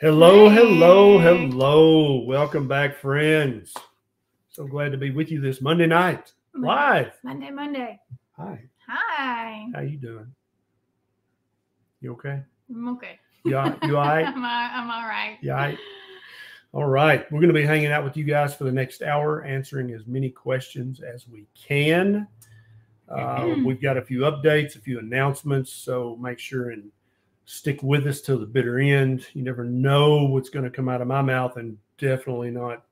Hello, hello, hello. Welcome back, friends. So glad to be with you this Monday night. Live. Monday. Hi. Hi. How you doing? You okay? I'm okay. You all right? I'm all right. You all right? All right. We're going to be hanging out with you guys for the next hour, answering as many questions as we can. We've got a few updates, a few announcements, so make sure and stick with us till the bitter end. You never know what's going to come out of my mouth, and definitely not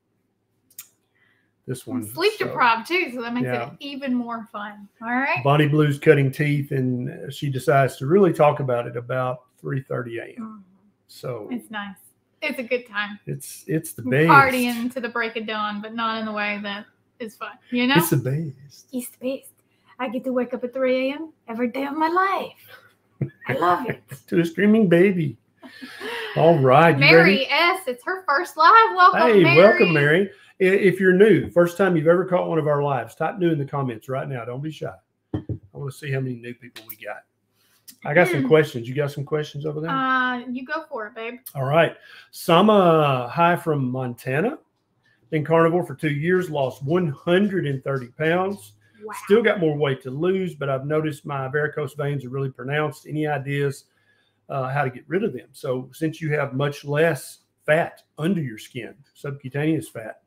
this one. I'm sleep deprived too, so that makes it even more fun. All right. Bonnie Blue's cutting teeth, and she decides to really talk about it about 3:30 a.m. So it's nice. It's a good time. It's the best. Partying to the break of dawn, but not in the way that is fun. You know, it's the best. It's the best. I get to wake up at 3 a.m. every day of my life. I love it. To a screaming baby. All right. Mary S. It's her first live. Welcome, hey, Mary. Hey, welcome, Mary. If you're new, first time you've ever caught one of our lives, type new in the comments right now. Don't be shy. I want to see how many new people we got. I got some questions. You got some questions over there? You go for it, babe. All right. Sama, hi from Montana. Been carnivore for 2 years, lost 130 pounds. Wow. Still got more weight to lose, but I've noticed my varicose veins are really pronounced. Any ideas how to get rid of them? So since you have much less fat under your skin, subcutaneous fat,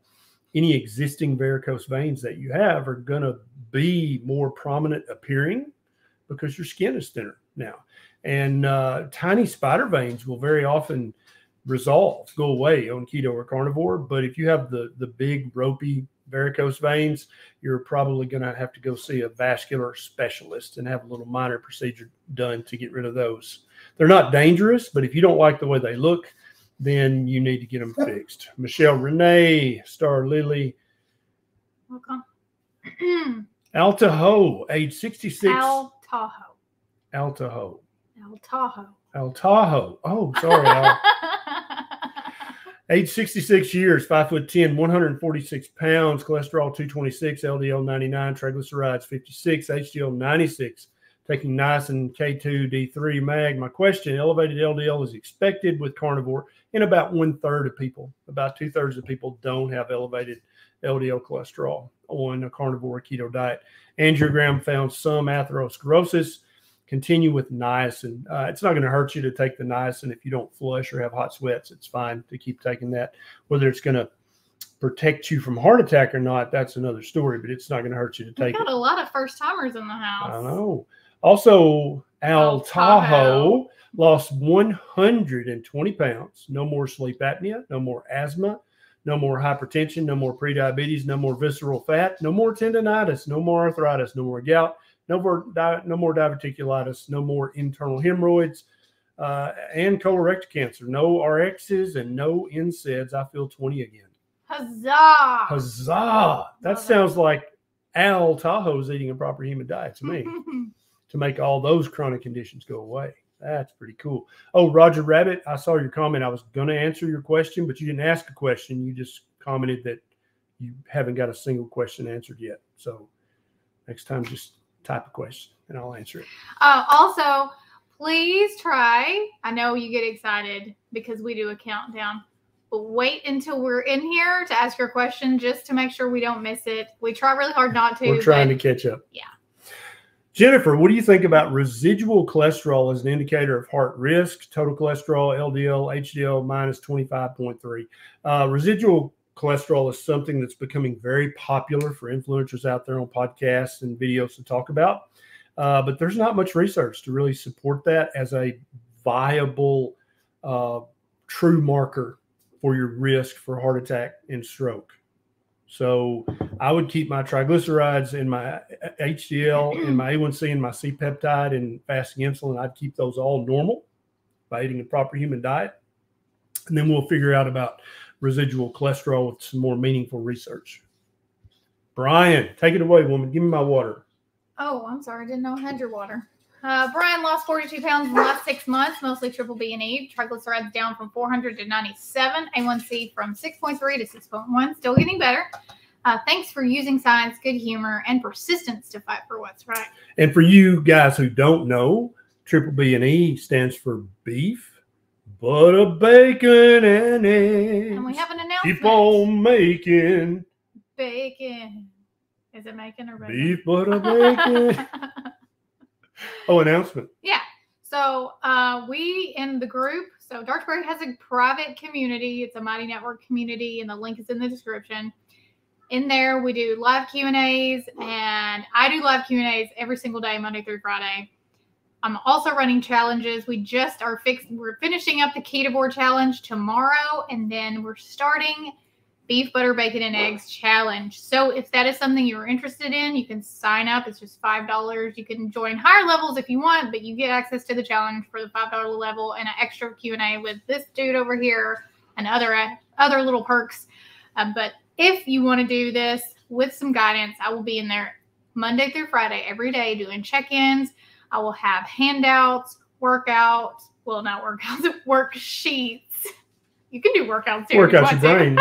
any existing varicose veins that you have are going to be more prominent appearing because your skin is thinner now. And tiny spider veins will very often resolve, go away on keto or carnivore. But if you have the big ropey varicose veins, you're probably going to have to go see a vascular specialist and have a little minor procedure done to get rid of those. They're not dangerous, but if you don't like the way they look, then you need to get them fixed. Michelle Renee, Star Lily. Welcome. Al Tahoe, age 66. Al Tahoe. Oh, sorry, Al. Age 66 years, 5'10", 146 pounds, cholesterol 226, LDL 99, triglycerides 56, HDL 96, taking niacin, K2, D3, mag. My question, elevated LDL is expected with carnivore in about one-third of people. About two-thirds of people don't have elevated LDL cholesterol on a carnivore keto diet. Angiogram found some atherosclerosis. Continue with niacin. It's not going to hurt you to take the niacin. If you don't flush or have hot sweats, it's fine to keep taking that. Whether it's going to protect you from heart attack or not, that's another story, but it's not going to hurt you to take it. We've got a lot of first-timers in the house. I know. Also, Al Tahoe lost 120 pounds. No more sleep apnea, no more asthma, no more hypertension, no more prediabetes, no more visceral fat, no more tendinitis, no more arthritis, no more gout. No more diverticulitis, no more internal hemorrhoids, and colorectal cancer. No RXs and no NSAIDs. I feel 20 again. Huzzah! Huzzah! That sounds like Al Tahoe's eating a proper human diet to me to make all those chronic conditions go away. That's pretty cool. Oh, Roger Rabbit, I saw your comment. I was going to answer your question, but you didn't ask a question. You just commented that you haven't got a single question answered yet. So next time, just type of question and I'll answer it. Also, please try. I know you get excited because we do a countdown, but wait until we're in here to ask your question just to make sure we don't miss it. We try really hard not to. We're trying to catch up. Yeah. Jennifer, what do you think about residual cholesterol as an indicator of heart risk? Total cholesterol, LDL, HDL, minus 25.3. Residual cholesterol is something that's becoming very popular for influencers out there on podcasts and videos to talk about. But there's not much research to really support that as a viable true marker for your risk for heart attack and stroke. So I would keep my triglycerides and my HDL and my A1C and my C-peptide and fasting insulin. I'd keep those all normal by eating a proper human diet. And then we'll figure out about residual cholesterol with some more meaningful research. Brian, take it away, woman. Give me my water. Oh, I'm sorry. I didn't know I had your water. Brian lost 42 pounds in the last 6 months, mostly triple B and E. Triglycerides down from 400 to 97. A1C from 6.3 to 6.1. Still getting better. Thanks for using science, good humor, and persistence to fight for what's right. And for you guys who don't know, triple B and E stands for beef, Butter, bacon, and eggs. And we have an announcement. Keep on making. Bacon. Is it making a record? Beef, butter, bacon. Oh, announcement. Yeah. So we in the group, so Darksberry has a private community. It's a Mighty Network community, and the link is in the description. In there, we do live Q&As, and I do live Q&As every single day, Monday through Friday. I'm also running challenges. We just are we're finishing up the Ketivore challenge tomorrow, and then we're starting Beef, Butter, Bacon, and Eggs challenge. So if that is something you're interested in, you can sign up. It's just $5. You can join higher levels if you want, but you get access to the challenge for the $5 level and an extra Q&A with this dude over here and other little perks. But if you want to do this with some guidance, I will be in there Monday through Friday every day doing check-ins. I will have handouts, workouts, well, not workouts, worksheets. You can do workouts too. Workouts your brain.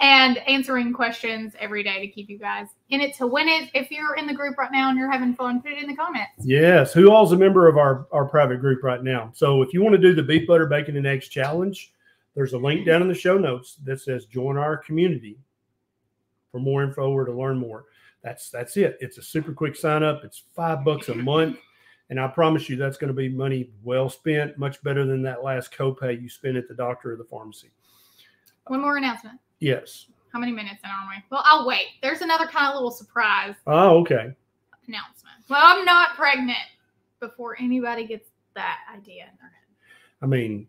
And answering questions every day to keep you guys in it to win it. If you're in the group right now and you're having fun, put it in the comments. Yes. Who all's a member of our private group right now? So if you want to do the Beef, Butter, Bacon, and Eggs Challenge, there's a link down in the show notes that says join our community for more info or to learn more. That's it. It's a super quick sign up. It's $5 a month. And I promise you that's going to be money well spent, much better than that last copay you spent at the doctor or the pharmacy. One more announcement. Yes. How many minutes in are we? Well, I'll wait. There's another kind of little surprise. Oh, okay. Announcement. Well, I'm not pregnant before anybody gets that idea in their head. I mean,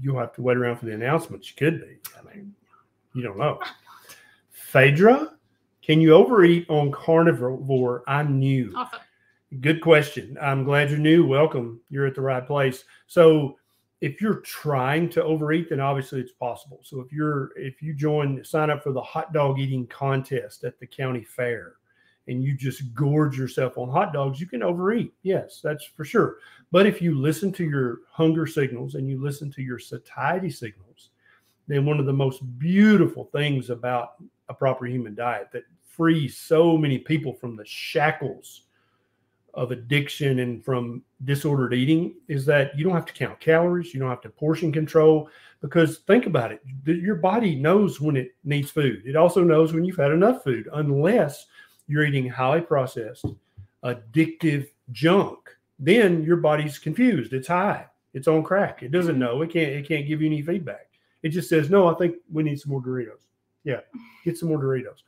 you'll have to wait around for the announcement. You could be. I mean, you don't know. Phaedra? Can you overeat on carnivore? I knew. Awesome. Good question. I'm glad you're new. Welcome. You're at the right place. So if you're trying to overeat, then obviously it's possible. So if you sign up for the hot dog eating contest at the county fair and you just gorge yourself on hot dogs, you can overeat. Yes, that's for sure. But if you listen to your hunger signals and you listen to your satiety signals, then one of the most beautiful things about a proper human diet that frees so many people from the shackles of addiction and from disordered eating is that you don't have to count calories. You don't have to portion control, because think about it. Your body knows when it needs food. It also knows when you've had enough food, unless you're eating highly processed, addictive junk. Then your body's confused. It's high. It's on crack. It doesn't know. It can't give you any feedback. It just says, no, I think we need some more Doritos. Yeah, get some more Doritos.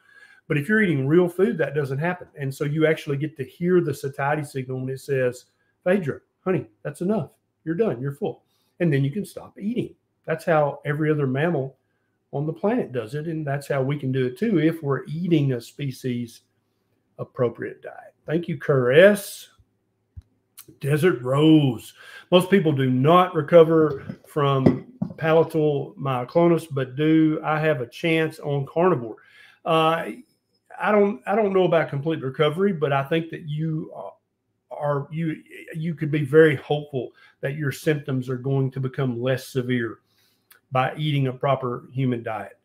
But if you're eating real food, that doesn't happen. And so you actually get to hear the satiety signal when it says, Phaedra, honey, that's enough. You're done. You're full. And then you can stop eating. That's how every other mammal on the planet does it. And that's how we can do it too, if we're eating a species appropriate diet. Thank you, CREST. Desert Rose. Most people do not recover from palatal myoclonus, but do I have a chance on carnivore? I don't know about complete recovery, but I think that you could be very hopeful that your symptoms are going to become less severe by eating a proper human diet.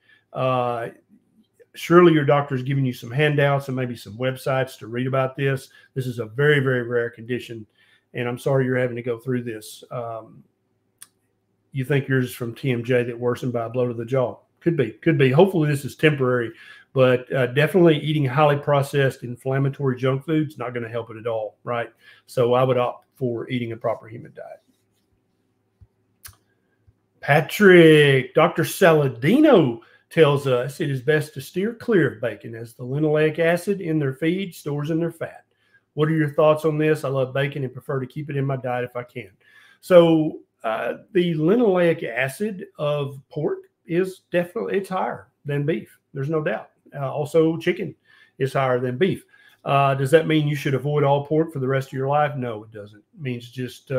Surely your doctor's giving you some handouts and maybe some websites to read about this. This is a very, very rare condition, and I'm sorry you're having to go through this. You think yours is from TMJ that worsened by a blow to the jaw. Could be. Hopefully this is temporary, but definitely eating highly processed inflammatory junk food's not going to help it at all, right? So I would opt for eating a proper human diet. Patrick, Dr. Saladino tells us it is best to steer clear of bacon as the linoleic acid in their feed stores in their fat. What are your thoughts on this? I love bacon and prefer to keep it in my diet if I can. So the linoleic acid of pork is definitely, it's higher than beef. There's no doubt. Also, chicken is higher than beef. Does that mean you should avoid all pork for the rest of your life? No, it doesn't. It means just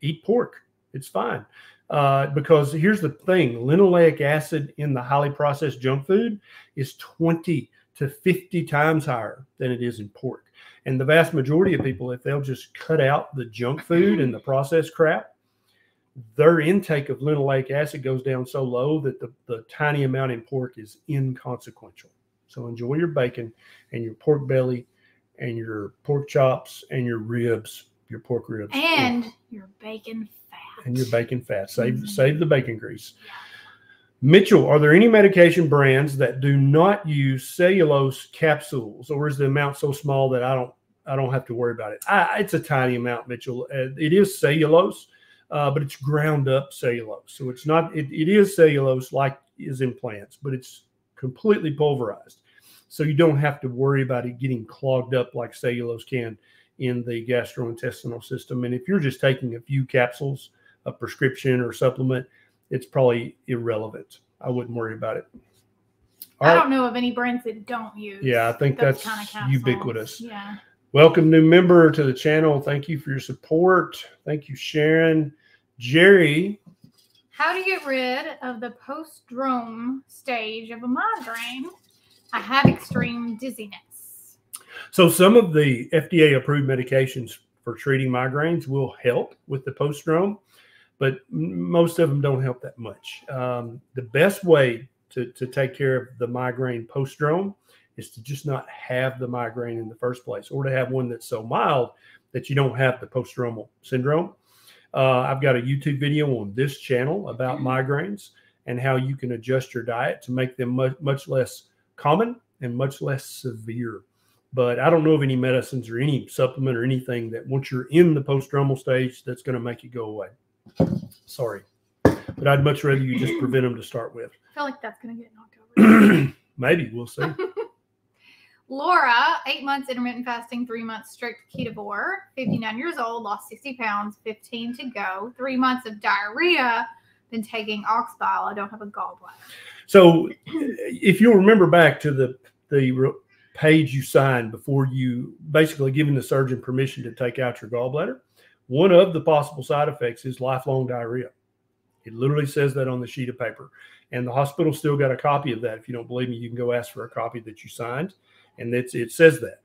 eat pork. It's fine. Because here's the thing. Linoleic acid in the highly processed junk food is 20 to 50 times higher than it is in pork. And the vast majority of people, if they'll just cut out the junk food and the processed crap, their intake of linoleic acid goes down so low that the tiny amount in pork is inconsequential. So enjoy your bacon and your pork belly and your pork chops and your pork ribs. And your bacon fat. and your bacon fat. Save the bacon grease. Mitchell, are there any medication brands that do not use cellulose capsules, or is the amount so small that I don't have to worry about it? It's a tiny amount, Mitchell. It is cellulose, but it's ground up cellulose. So it's not, it is cellulose like is in plants, but it's completely pulverized. So you don't have to worry about it getting clogged up like cellulose can in the gastrointestinal system. And if you're just taking a few capsules, a prescription or supplement, it's probably irrelevant. I wouldn't worry about it. All right. I don't know of any brands that don't use. Yeah, I think that's kind of capsules. Ubiquitous. Yeah. Welcome, new member to the channel. Thank you for your support. Thank you, Sharon. Jerry. How do you get rid of the post-drome stage of a migraine? I have extreme dizziness. So some of the FDA-approved medications for treating migraines will help with the post-drome, but most of them don't help that much. The best way to take care of the migraine post-drome is to just not have the migraine in the first place, or to have one that's so mild that you don't have the post-dromal syndrome. I've got a YouTube video on this channel about migraines and how you can adjust your diet to make them much less common and much less severe. But I don't know of any medicines or any supplement or anything that once you're in the post-dromal stage, that's going to make it go away. Sorry, but I'd much rather you just prevent them to start with. I feel like that's going to get knocked over. Maybe, we'll see. Laura, 8 months intermittent fasting, 3 months strict ketovore, 59 years old, lost 60 pounds, 15 to go, 3 months of diarrhea, been taking ox bile. I don't have a gallbladder. So if you'll remember back to the page you signed before you basically giving the surgeon permission to take out your gallbladder, one of the possible side effects is lifelong diarrhea. It literally says that on the sheet of paper. And the hospital still got a copy of that. If you don't believe me, you can go ask for a copy that you signed. And it says that.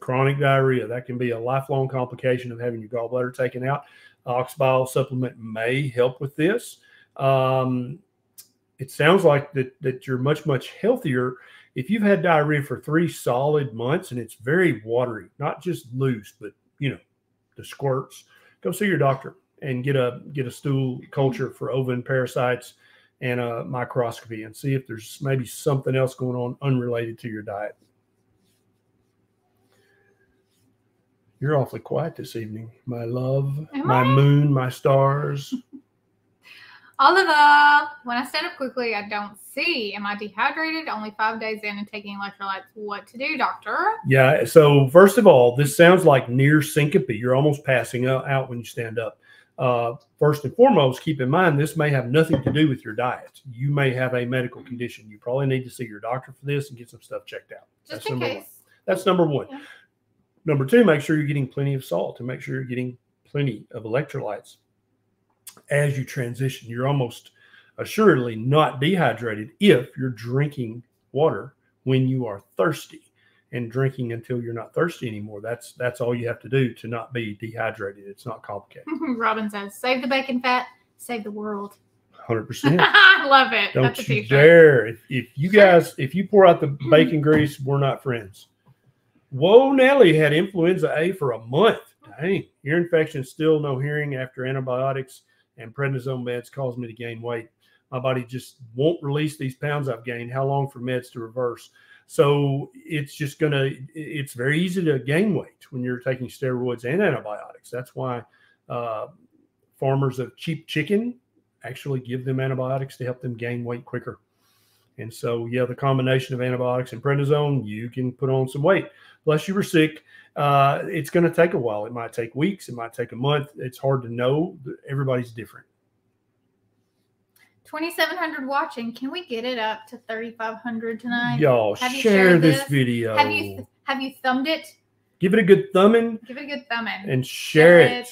Chronic diarrhea, that can be a lifelong complication of having your gallbladder taken out. Ox bile supplement may help with this. It sounds like that you're much, much healthier. If you've had diarrhea for 3 solid months and it's very watery, not just loose, but, you know, the squirts, go see your doctor and get a stool culture for ovum parasites and a microscopy and see if there's maybe something else going on unrelated to your diet. You're awfully quiet this evening, my love, my moon, my stars. Oliver, when I stand up quickly, I don't see. Am I dehydrated? Only 5 days in and taking electrolytes. What to do, doctor? Yeah, so first of all, this sounds like near syncope. You're almost passing out when you stand up. First and foremost, keep in mind, this may have nothing to do with your diet. You may have a medical condition. You probably need to see your doctor for this and get some stuff checked out. Just in case. That's number one. Yeah. Number two, make sure you're getting plenty of salt and make sure you're getting plenty of electrolytes. As you transition, you're almost assuredly not dehydrated if you're drinking water when you are thirsty and drinking until you're not thirsty anymore. That's all you have to do to not be dehydrated. It's not complicated. Robin says, save the bacon fat, save the world. 100%. I love it. Don't That's you dare. If you guys, if you pour out the bacon grease, we're not friends. Whoa, Nelly had influenza A for a month. Dang. Ear infection, still no hearing after antibiotics and prednisone meds caused me to gain weight. My body just won't release these pounds I've gained. How long for meds to reverse? So it's just going to, it's very easy to gain weight when you're taking steroids and antibiotics. That's why farmers of cheap chicken actually give them antibiotics to help them gain weight quicker. And so, yeah, the combination of antibiotics and prednisone, you can put on some weight. Unless you were sick, it's going to take a while. It might take weeks. It might take a month. It's hard to know. Everybody's different. 2,700 watching. Can we get it up to 3,500 tonight? Y'all, share this video. Have you thumbed it? Give it a good thumbing. Give it a good thumbing. And share it.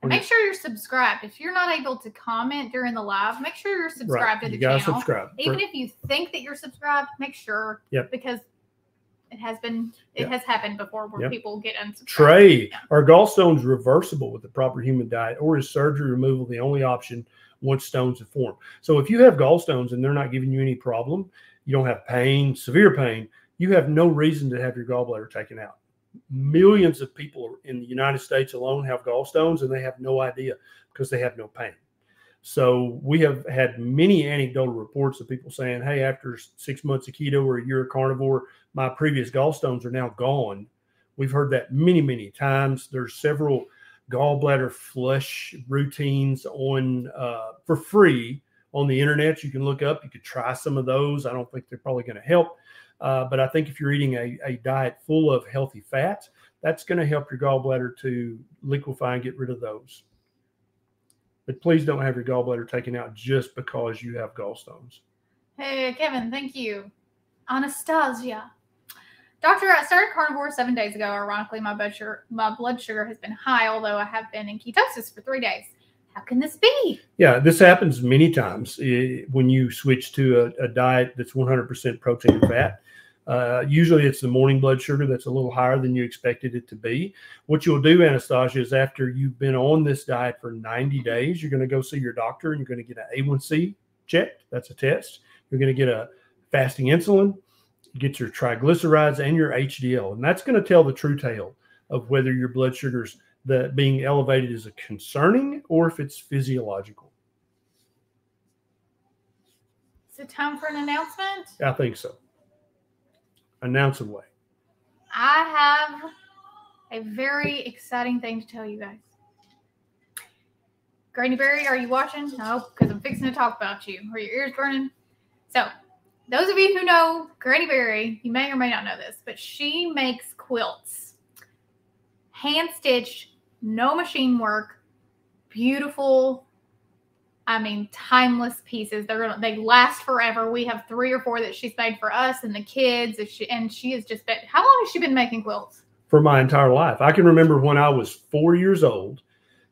And make sure you're subscribed. If you're not able to comment during the live, make sure you're subscribed to the channel. You gotta subscribe. Even if you think that you're subscribed, make sure. Yep. Because it has happened before where people get unsubscribed. Trey, are gallstones reversible with the proper human diet, or is surgery removal the only option once stones have formed? So if you have gallstones and they're not giving you any problem, you don't have pain, severe pain, you have no reason to have your gallbladder taken out. Millions of people in the United States alone have gallstones and they have no idea because they have no pain. So we have had many anecdotal reports of people saying, hey, after 6 months of keto or a year of carnivore, my previous gallstones are now gone. We've heard that many, many times. There's several gallbladder flush routines on for free on the internet. You can look up. You could try some of those. I don't think they're probably going to help. But I think if you're eating a diet full of healthy fats, that's going to help your gallbladder to liquefy and get rid of those. But please don't have your gallbladder taken out just because you have gallstones. Hey, Kevin, thank you. Anastasia. Doctor, I started carnivore 7 days ago. Ironically, my blood sugar has been high, although I have been in ketosis for 3 days. How can this be? Yeah, this happens many times when you switch to a diet that's 100% protein and fat. Usually it's the morning blood sugar that's a little higher than you expected it to be. What you'll do, Anastasia, is after you've been on this diet for 90 days, you're going to go see your doctor and you're going to get an A1C checked. That's a test. You're going to get a fasting insulin, get your triglycerides and your HDL. And that's going to tell the true tale of whether your blood sugar's being elevated is a concerning or if it's physiological. Is it time for an announcement? I think so. Announce away. I have a very exciting thing to tell you guys. Granny Berry, are you watching? No, because I'm fixing to talk about you. Are your ears burning? So, those of you who know Granny Berry, you may or may not know this, but she makes quilts. Hand-stitched, no machine work, beautiful, I mean, timeless pieces. They last forever. We have 3 or 4 that she's made for us and the kids. And she has just been, how long has she been making quilts? For my entire life. I can remember when I was 4 years old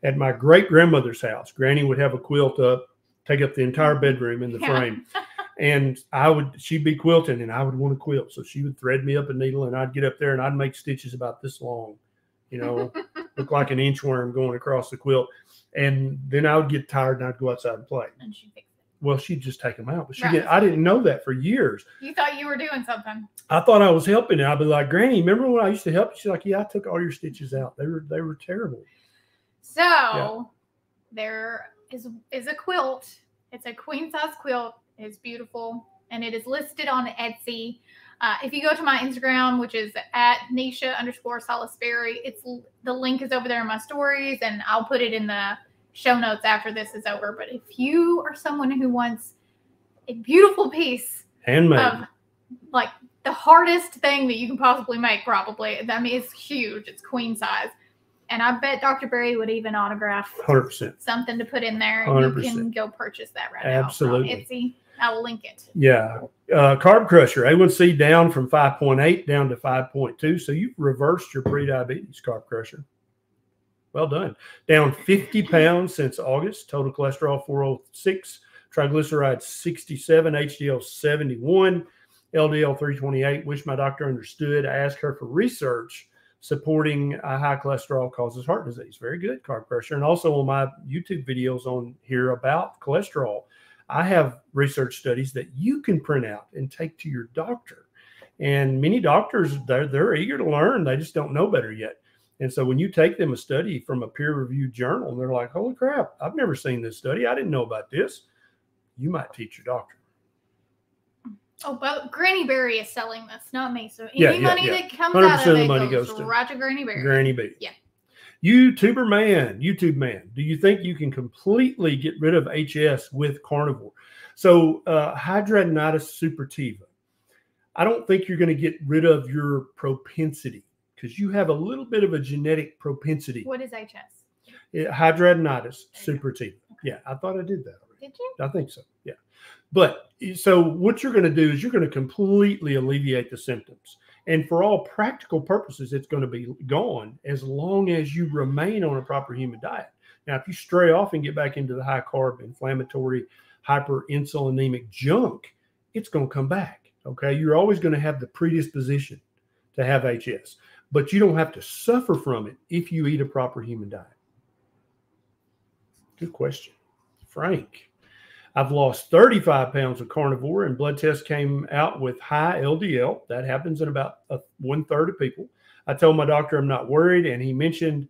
at my great-grandmother's house. Granny would have a quilt up, take up the entire bedroom in the frame. And she'd be quilting and I would want to quilt. So she would thread me up a needle and I'd get up there and I'd make stitches about this long. You know, look like an inchworm going across the quilt. And then I would get tired and I'd go outside and play. And she'd fix it. Well, she'd just take them out. But she right. I didn't know that for years. You thought you were doing something. I thought I was helping. And I'd be like, Granny, remember when I used to help you? She's like, yeah, I took all your stitches out. They were terrible. So yeah. There is a quilt. It's a queen-size quilt. It's beautiful. And it is listed on Etsy. If you go to my Instagram, which is at Nisha_Salisbury, the link is over there in my stories, and I'll put it in the show notes after this is over. But if you are someone who wants a beautiful piece, handmade, of like the hardest thing that you can possibly make, probably, I mean, it's huge, it's queen size, and I bet Dr. Berry would even autograph 100% something to put in there. 100%. You can go purchase that right now. Absolutely, Etsy. I will link it. Yeah. Carb Crusher, A1C down from 5.8 down to 5.2. So you've reversed your pre-diabetes, Carb Crusher. Well done. Down 50 pounds since August. Total cholesterol 406, triglycerides 67, HDL 71, LDL 328. Wish my doctor understood. I asked her for research supporting high cholesterol causes heart disease. Very good, Carb Crusher. And also on my YouTube videos on here about cholesterol, I have research studies that you can print out and take to your doctor. And many doctors, they're eager to learn. They just don't know better yet. And so when you take them a study from a peer-reviewed journal, and they're like, holy crap, I've never seen this study. I didn't know about this. You might teach your doctor. Oh, but Granny Berry is selling this, not me. So any money that comes out of it goes right to Granny Berry. Granny Berry. Yeah. YouTube man, do you think you can completely get rid of HS with carnivore? So hidradenitis suppurativa. I don't think you're going to get rid of your propensity because you have a little bit of a genetic propensity. What is HS? Hidradenitis suppurativa. Yeah, I thought I did that already. Did you? I think so, yeah. But so what you're going to do is you're going to completely alleviate the symptoms. And for all practical purposes, it's going to be gone as long as you remain on a proper human diet. Now, if you stray off and get back into the high carb, inflammatory, hyperinsulinemic junk, it's going to come back, okay? You're always going to have the predisposition to have HS, but you don't have to suffer from it if you eat a proper human diet. Good question. Frank, I've lost 35 pounds of carnivore and blood tests came out with high LDL. That happens in about 1/3 of people. I told my doctor I'm not worried, and he mentioned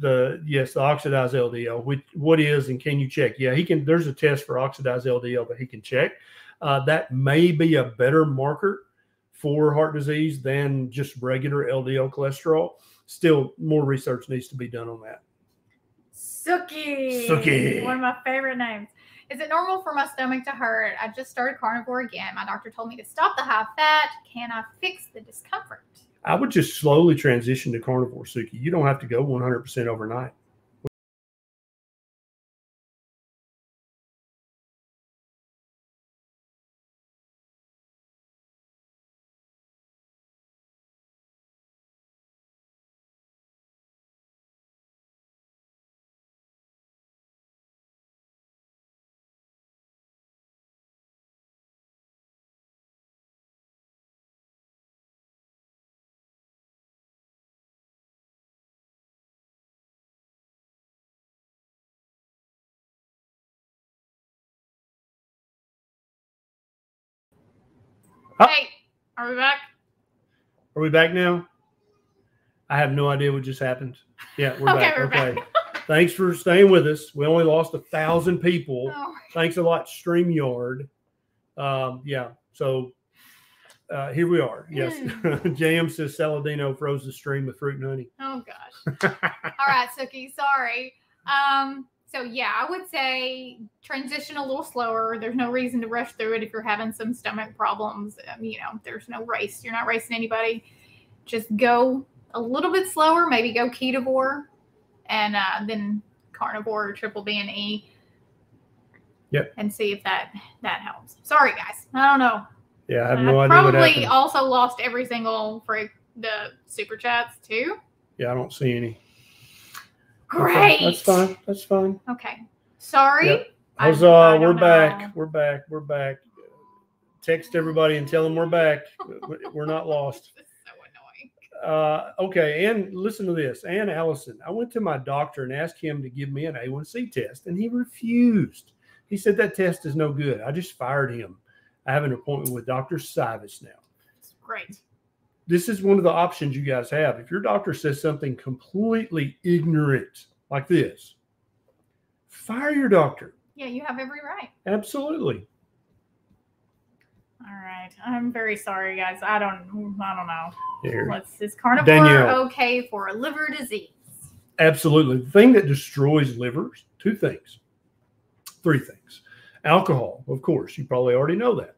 the oxidized LDL, which what is and can you check? Yeah, he can. There's a test for oxidized LDL that he can check. That may be a better marker for heart disease than just regular LDL cholesterol. Still, more research needs to be done on that. Suki. Suki. One of my favorite names. Is it normal for my stomach to hurt? I just started carnivore again. My doctor told me to stop the high fat. Can I fix the discomfort? I would just slowly transition to carnivore, Suki. You don't have to go 100% overnight. Hey, are we back? Are we back now? I have no idea what just happened. Yeah, we're okay, back. We're back. Thanks for staying with us. We only lost 1,000 people. Oh. Thanks a lot, StreamYard. Yeah, so here we are. Yes, JM says Saladino froze the stream with fruit and honey. Oh, gosh. All right, Suki, sorry. So, yeah, I would say transition a little slower. There's no reason to rush through it if you're having some stomach problems. You know, there's no race. You're not racing anybody. Just go a little bit slower. Maybe go ketovore and then carnivore or triple B and E. Yep. And see if that helps. Sorry, guys. I don't know. Yeah, I have no idea what happened. Probably also lost every single for the super chats, too. Yeah, I don't see any. Great. That's fine. That's fine. Okay. Sorry. Yep. Huzzah, we're back. Know. We're back. We're back. Text everybody and tell them we're back. We're not lost. This is so annoying. Okay. And listen to this. Ann Allison, I went to my doctor and asked him to give me an A1C test, and he refused. He said that test is no good. I just fired him. I have an appointment with Dr. Sivas now. That's great. This is one of the options you guys have. If your doctor says something completely ignorant like this, fire your doctor. Yeah, you have every right. Absolutely. All right. I'm very sorry, guys. I don't know. Here. Is carnivore Danielle. Okay for a liver disease? Absolutely. The thing that destroys livers, three things. Alcohol, of course. You probably already know that.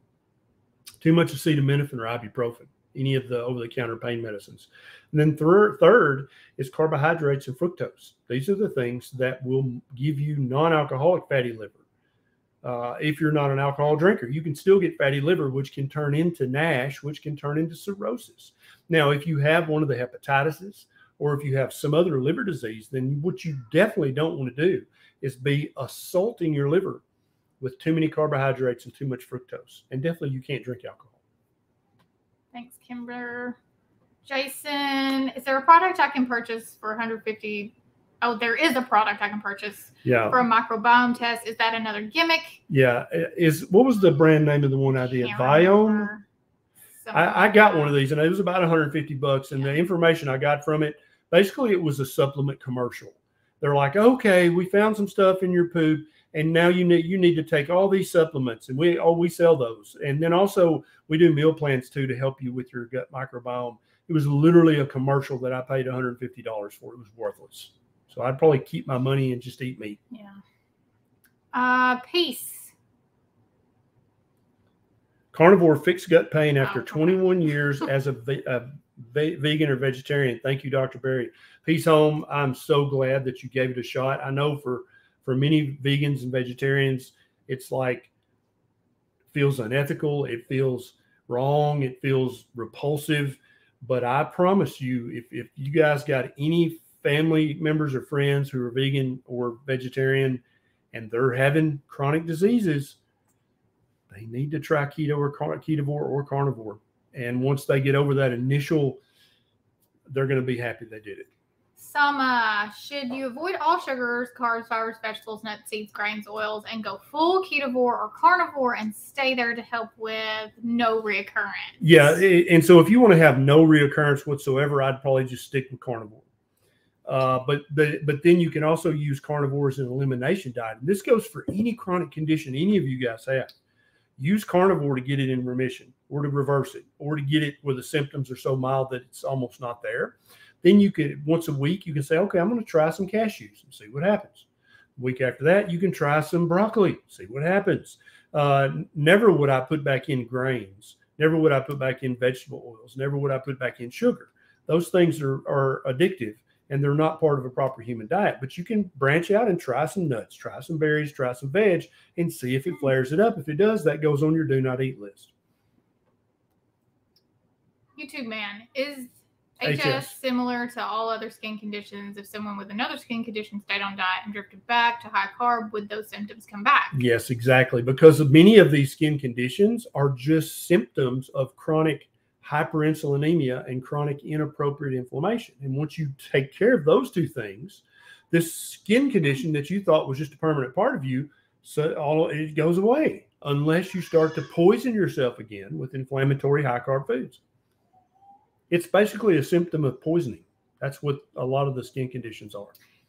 Too much acetaminophen or ibuprofen. Any of the over-the-counter pain medicines. And then third is carbohydrates and fructose. These are the things that will give you non-alcoholic fatty liver. If you're not an alcohol drinker, you can still get fatty liver, which can turn into NASH, which can turn into cirrhosis. Now, if you have one of the hepatitises or if you have some other liver disease, then what you definitely don't want to do is be assaulting your liver with too many carbohydrates and too much fructose. And definitely you can't drink alcohol. Thanks, Kimber. Jason, is there a product I can purchase for $150? Oh, there is a product I can purchase for a microbiome test. Is that another gimmick? Yeah. What was the brand name of the one I did? Viome? I got one of these, and it was about $150. And the information I got from it, basically it was a supplement commercial. They're like, okay, we found some stuff in your poop. And now you need to take all these supplements, and we sell those. And then also we do meal plans too to help you with your gut microbiome. It was literally a commercial that I paid $150 for. It was worthless. So I'd probably keep my money and just eat meat. Yeah. Peace. Carnivore fixed gut pain after 21 years as a vegan or vegetarian. Thank you, Dr. Berry. Peace home. I'm so glad that you gave it a shot. I know for many vegans and vegetarians, it's like feels unethical. It feels wrong. It feels repulsive. But I promise you, if you guys got any family members or friends who are vegan or vegetarian and they're having chronic diseases, they need to try keto or ketovore or carnivore. And once they get over that initial, they're going to be happy they did it. Sama, should you avoid all sugars, carbs, fibers, vegetables, nuts, seeds, grains, oils, and go full ketovore or carnivore and stay there to help with no reoccurrence? Yeah, and so if you want to have no reoccurrence whatsoever, I'd probably just stick with carnivore. But then you can also use carnivores and elimination diet. And this goes for any chronic condition any of you guys have. Use carnivore to get it in remission or to reverse it or to get it where the symptoms are so mild that it's almost not there. Then you can, once a week, you can say, okay, I'm going to try some cashews and see what happens. The week after that, you can try some broccoli, see what happens. Never would I put back in grains. Never would I put back in vegetable oils. Never would I put back in sugar. Those things are addictive. And they're not part of a proper human diet, but you can branch out and try some nuts, try some berries, try some veg, and see if it flares it up. If it does, that goes on your do not eat list. YouTube man, is HS similar to all other skin conditions? If someone with another skin condition stayed on diet and drifted back to high carb, would those symptoms come back? Yes, exactly. Because many of these skin conditions are just symptoms of chronic hyperinsulinemia and chronic inappropriate inflammation. And once you take care of those two things, this skin condition that you thought was just a permanent part of you, so it goes away unless you start to poison yourself again with inflammatory high carb foods. It's basically a symptom of poisoning. That's what a lot of the skin conditions are.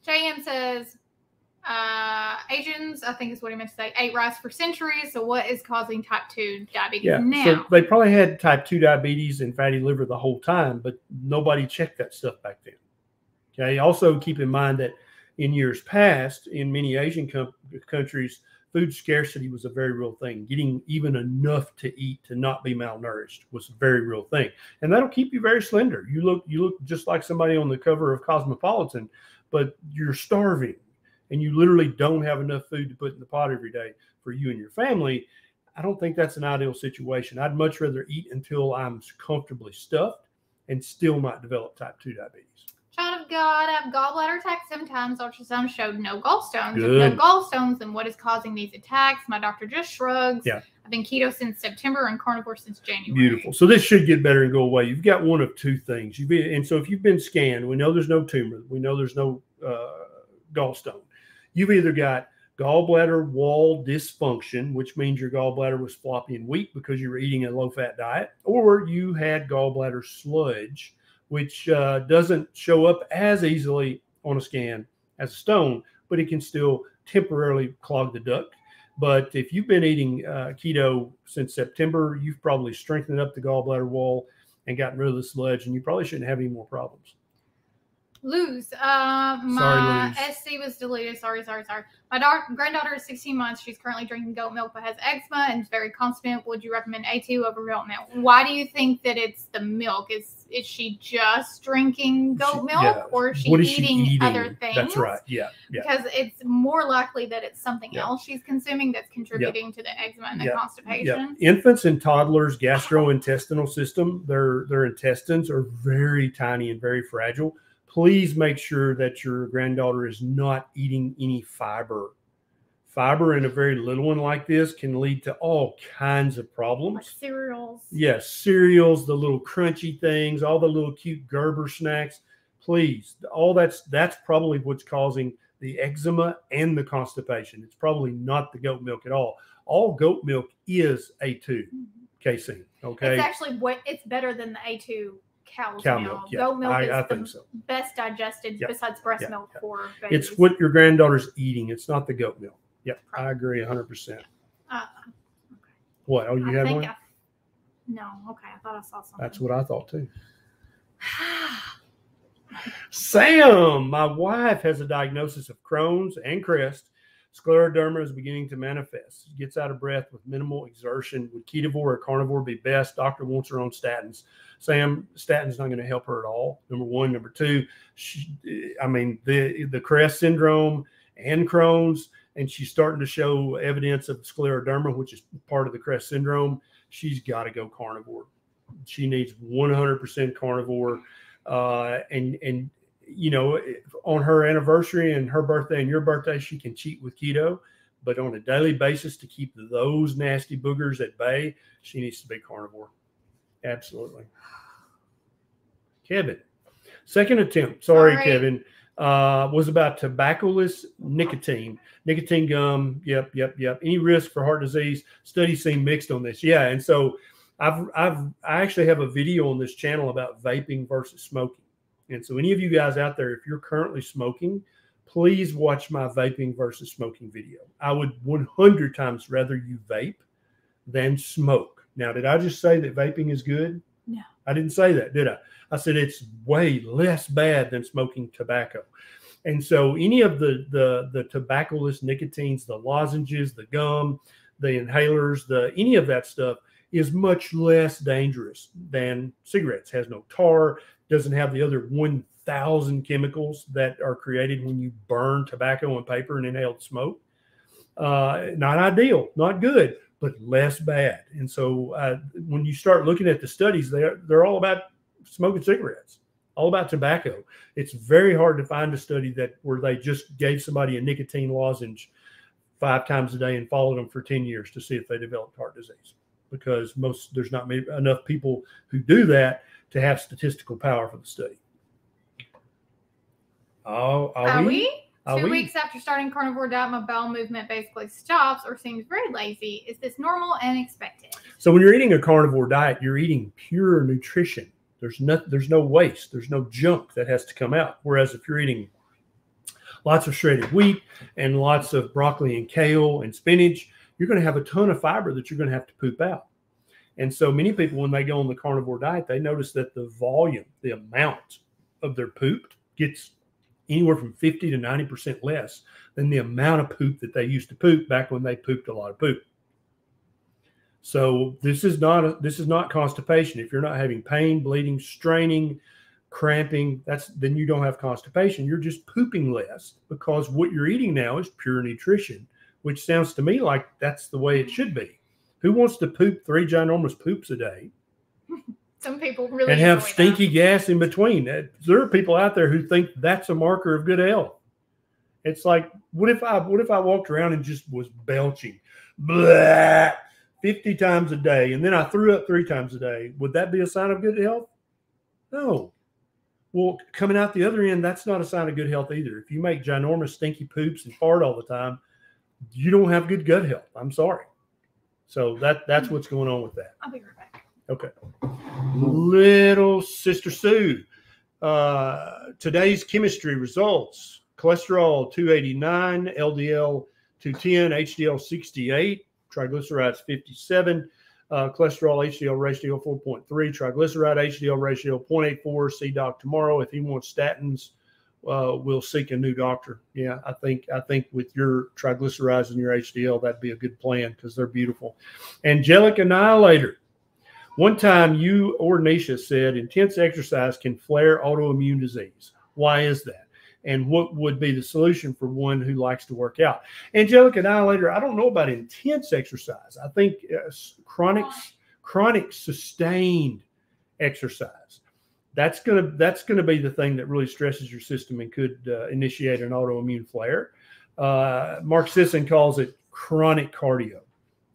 JM says, Asians, I think is what he meant to say, ate rice for centuries. So what is causing type 2 diabetes now? So they probably had type 2 diabetes and fatty liver the whole time, but nobody checked that stuff back then. Okay. Also keep in mind that in years past, in many Asian countries, food scarcity was a very real thing. Getting even enough to eat to not be malnourished was a very real thing. And that'll keep you very slender. You look just like somebody on the cover of Cosmopolitan, but you're starving. And you literally don't have enough food to put in the pot every day for you and your family. I don't think that's an ideal situation. I'd much rather eat until I'm comfortably stuffed and still might develop type 2 diabetes. Child of God, I have gallbladder attacks sometimes. Ultrasound showed no gallstones. If no gallstones, then what is causing these attacks? My doctor just shrugs. Yeah. I've been keto since September and carnivore since January. Beautiful. So this should get better and go away. You've got one of two things. So if you've been scanned, we know there's no tumor. We know there's no gallstone. You've either got gallbladder wall dysfunction, which means your gallbladder was floppy and weak because you were eating a low-fat diet, or you had gallbladder sludge, which doesn't show up as easily on a scan as a stone, but it can still temporarily clog the duct. But if you've been eating keto since September, you've probably strengthened up the gallbladder wall and gotten rid of the sludge, and you probably shouldn't have any more problems. Luz, my Sorry, Luz. SC was deleted. Sorry. My granddaughter is 16 months. She's currently drinking goat milk but has eczema and is very constipant. Would you recommend A2 over milk now? Why do you think that it's the milk? Is she just drinking goat milk or is she eating other things? That's right. Yeah. Because it's more likely that it's something else she's consuming that's contributing to the eczema and the constipation. Yeah. Infants and toddlers' gastrointestinal system, their intestines are very tiny and very fragile. Please make sure that your granddaughter is not eating any fiber. Fiber in a very little one like this can lead to all kinds of problems. Like cereals. Yes, cereals, the little crunchy things, all the little cute Gerber snacks. Please, all that's probably what's causing the eczema and the constipation. It's probably not the goat milk at all. All goat milk is A2 casein. Okay, it's actually it's better than the A2. Cow milk. Yeah. Goat milk is the best digested besides breast milk for babies. It's what your granddaughter's eating. It's not the goat milk. Yep. Probably. I agree 100%. Okay. What? Oh, you had one? No. Okay. I thought I saw something. That's what I thought too. Sam, my wife has a diagnosis of Crohn's and CREST. Scleroderma is beginning to manifest. She gets out of breath with minimal exertion. Would ketivore or carnivore be best? Doctor wants her on statins. Sam, statins not going to help her at all, number one. Number two, the CREST syndrome and Crohn's, and she's starting to show evidence of scleroderma, which is part of the CREST syndrome. She's got to go carnivore. She needs 100% carnivore. You know, on her anniversary and her birthday and your birthday, she can cheat with keto. But on a daily basis, to keep those nasty boogers at bay, she needs to be carnivore. Absolutely. Kevin. Second attempt. Sorry. Kevin. Was about tobaccoless nicotine. Nicotine gum. Yep. Any risk for heart disease? Studies seem mixed on this. Yeah, and so I actually have a video on this channel about vaping versus smoking. And so any of you guys out there, if you're currently smoking, please watch my vaping versus smoking video. I would 100 times rather you vape than smoke. Now, did I just say that vaping is good? No. I didn't say that, did I? I said it's way less bad than smoking tobacco. And so any of the tobacco-less nicotines, the lozenges, the gum, the inhalers, any of that stuff is much less dangerous than cigarettes. Has no tar, doesn't have the other 1,000 chemicals that are created when you burn tobacco and paper and inhaled smoke. Not ideal, not good, but less bad. And so when you start looking at the studies, they're all about smoking cigarettes, all about tobacco. It's very hard to find a study where they just gave somebody a nicotine lozenge 5 times a day and followed them for 10 years to see if they developed heart disease, because there's not enough people who do that to have statistical power for the study. Oh, are we 2 weeks after starting carnivore diet, my bowel movement basically stops or seems very lazy. Is this normal and expected? So when you're eating a carnivore diet, you're eating pure nutrition. There's no waste. There's no junk that has to come out. Whereas if you're eating lots of shredded wheat and lots of broccoli and kale and spinach, you're going to have a ton of fiber that you're going to have to poop out. And so many people, when they go on the carnivore diet, they notice that the volume, the amount of their poop gets anywhere from 50 to 90% less than the amount of poop that they used to poop back when they pooped a lot of poop. So this is not constipation. If you're not having pain, bleeding, straining, cramping, then you don't have constipation. You're just pooping less because what you're eating now is pure nutrition, which sounds to me like that's the way it should be. Who wants to poop 3 ginormous poops a day? Some people really and have stinky gas in between. There are people out there who think that's a marker of good health. It's like, what if I walked around and just was belching, blah, 50 times a day, and then I threw up 3 times a day? Would that be a sign of good health? No. Well, coming out the other end, that's not a sign of good health either. If you make ginormous stinky poops and fart all the time, you don't have good gut health. I'm sorry. So that's what's going on with that. I'll be right back. Okay. Little Sister Sue. Today's chemistry results: cholesterol 289, LDL 210, HDL 68. Triglycerides 57, cholesterol HDL ratio 4.3, triglyceride HDL ratio 0.84. See doc tomorrow. If he wants statins, we'll seek a new doctor. Yeah, I think with your triglycerides and your HDL, that'd be a good plan because they're beautiful. Angelic Annihilator. One time you or Nisha said intense exercise can flare autoimmune disease. Why is that? And what would be the solution for one who likes to work out? Angelic Annihilator, I don't know about intense exercise. I think chronic sustained exercise, that's gonna be the thing that really stresses your system and could initiate an autoimmune flare. Mark Sisson calls it chronic cardio,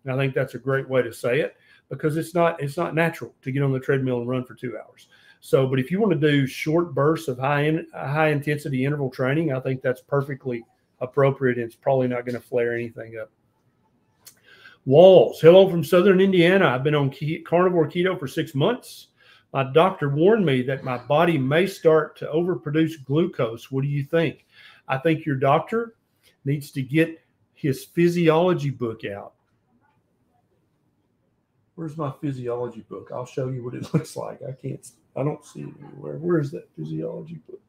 and I think that's a great way to say it because it's not natural to get on the treadmill and run for 2 hours. So, but if you want to do short bursts of high intensity interval training, I think that's perfectly appropriate. It's probably not going to flare anything up. Walls. Hello from Southern Indiana. I've been on carnivore keto for 6 months. My doctor warned me that my body may start to overproduce glucose. What do you think? I think your doctor needs to get his physiology book out. Where's my physiology book? I'll show you what it looks like. I don't see it anywhere. Where is that physiology book?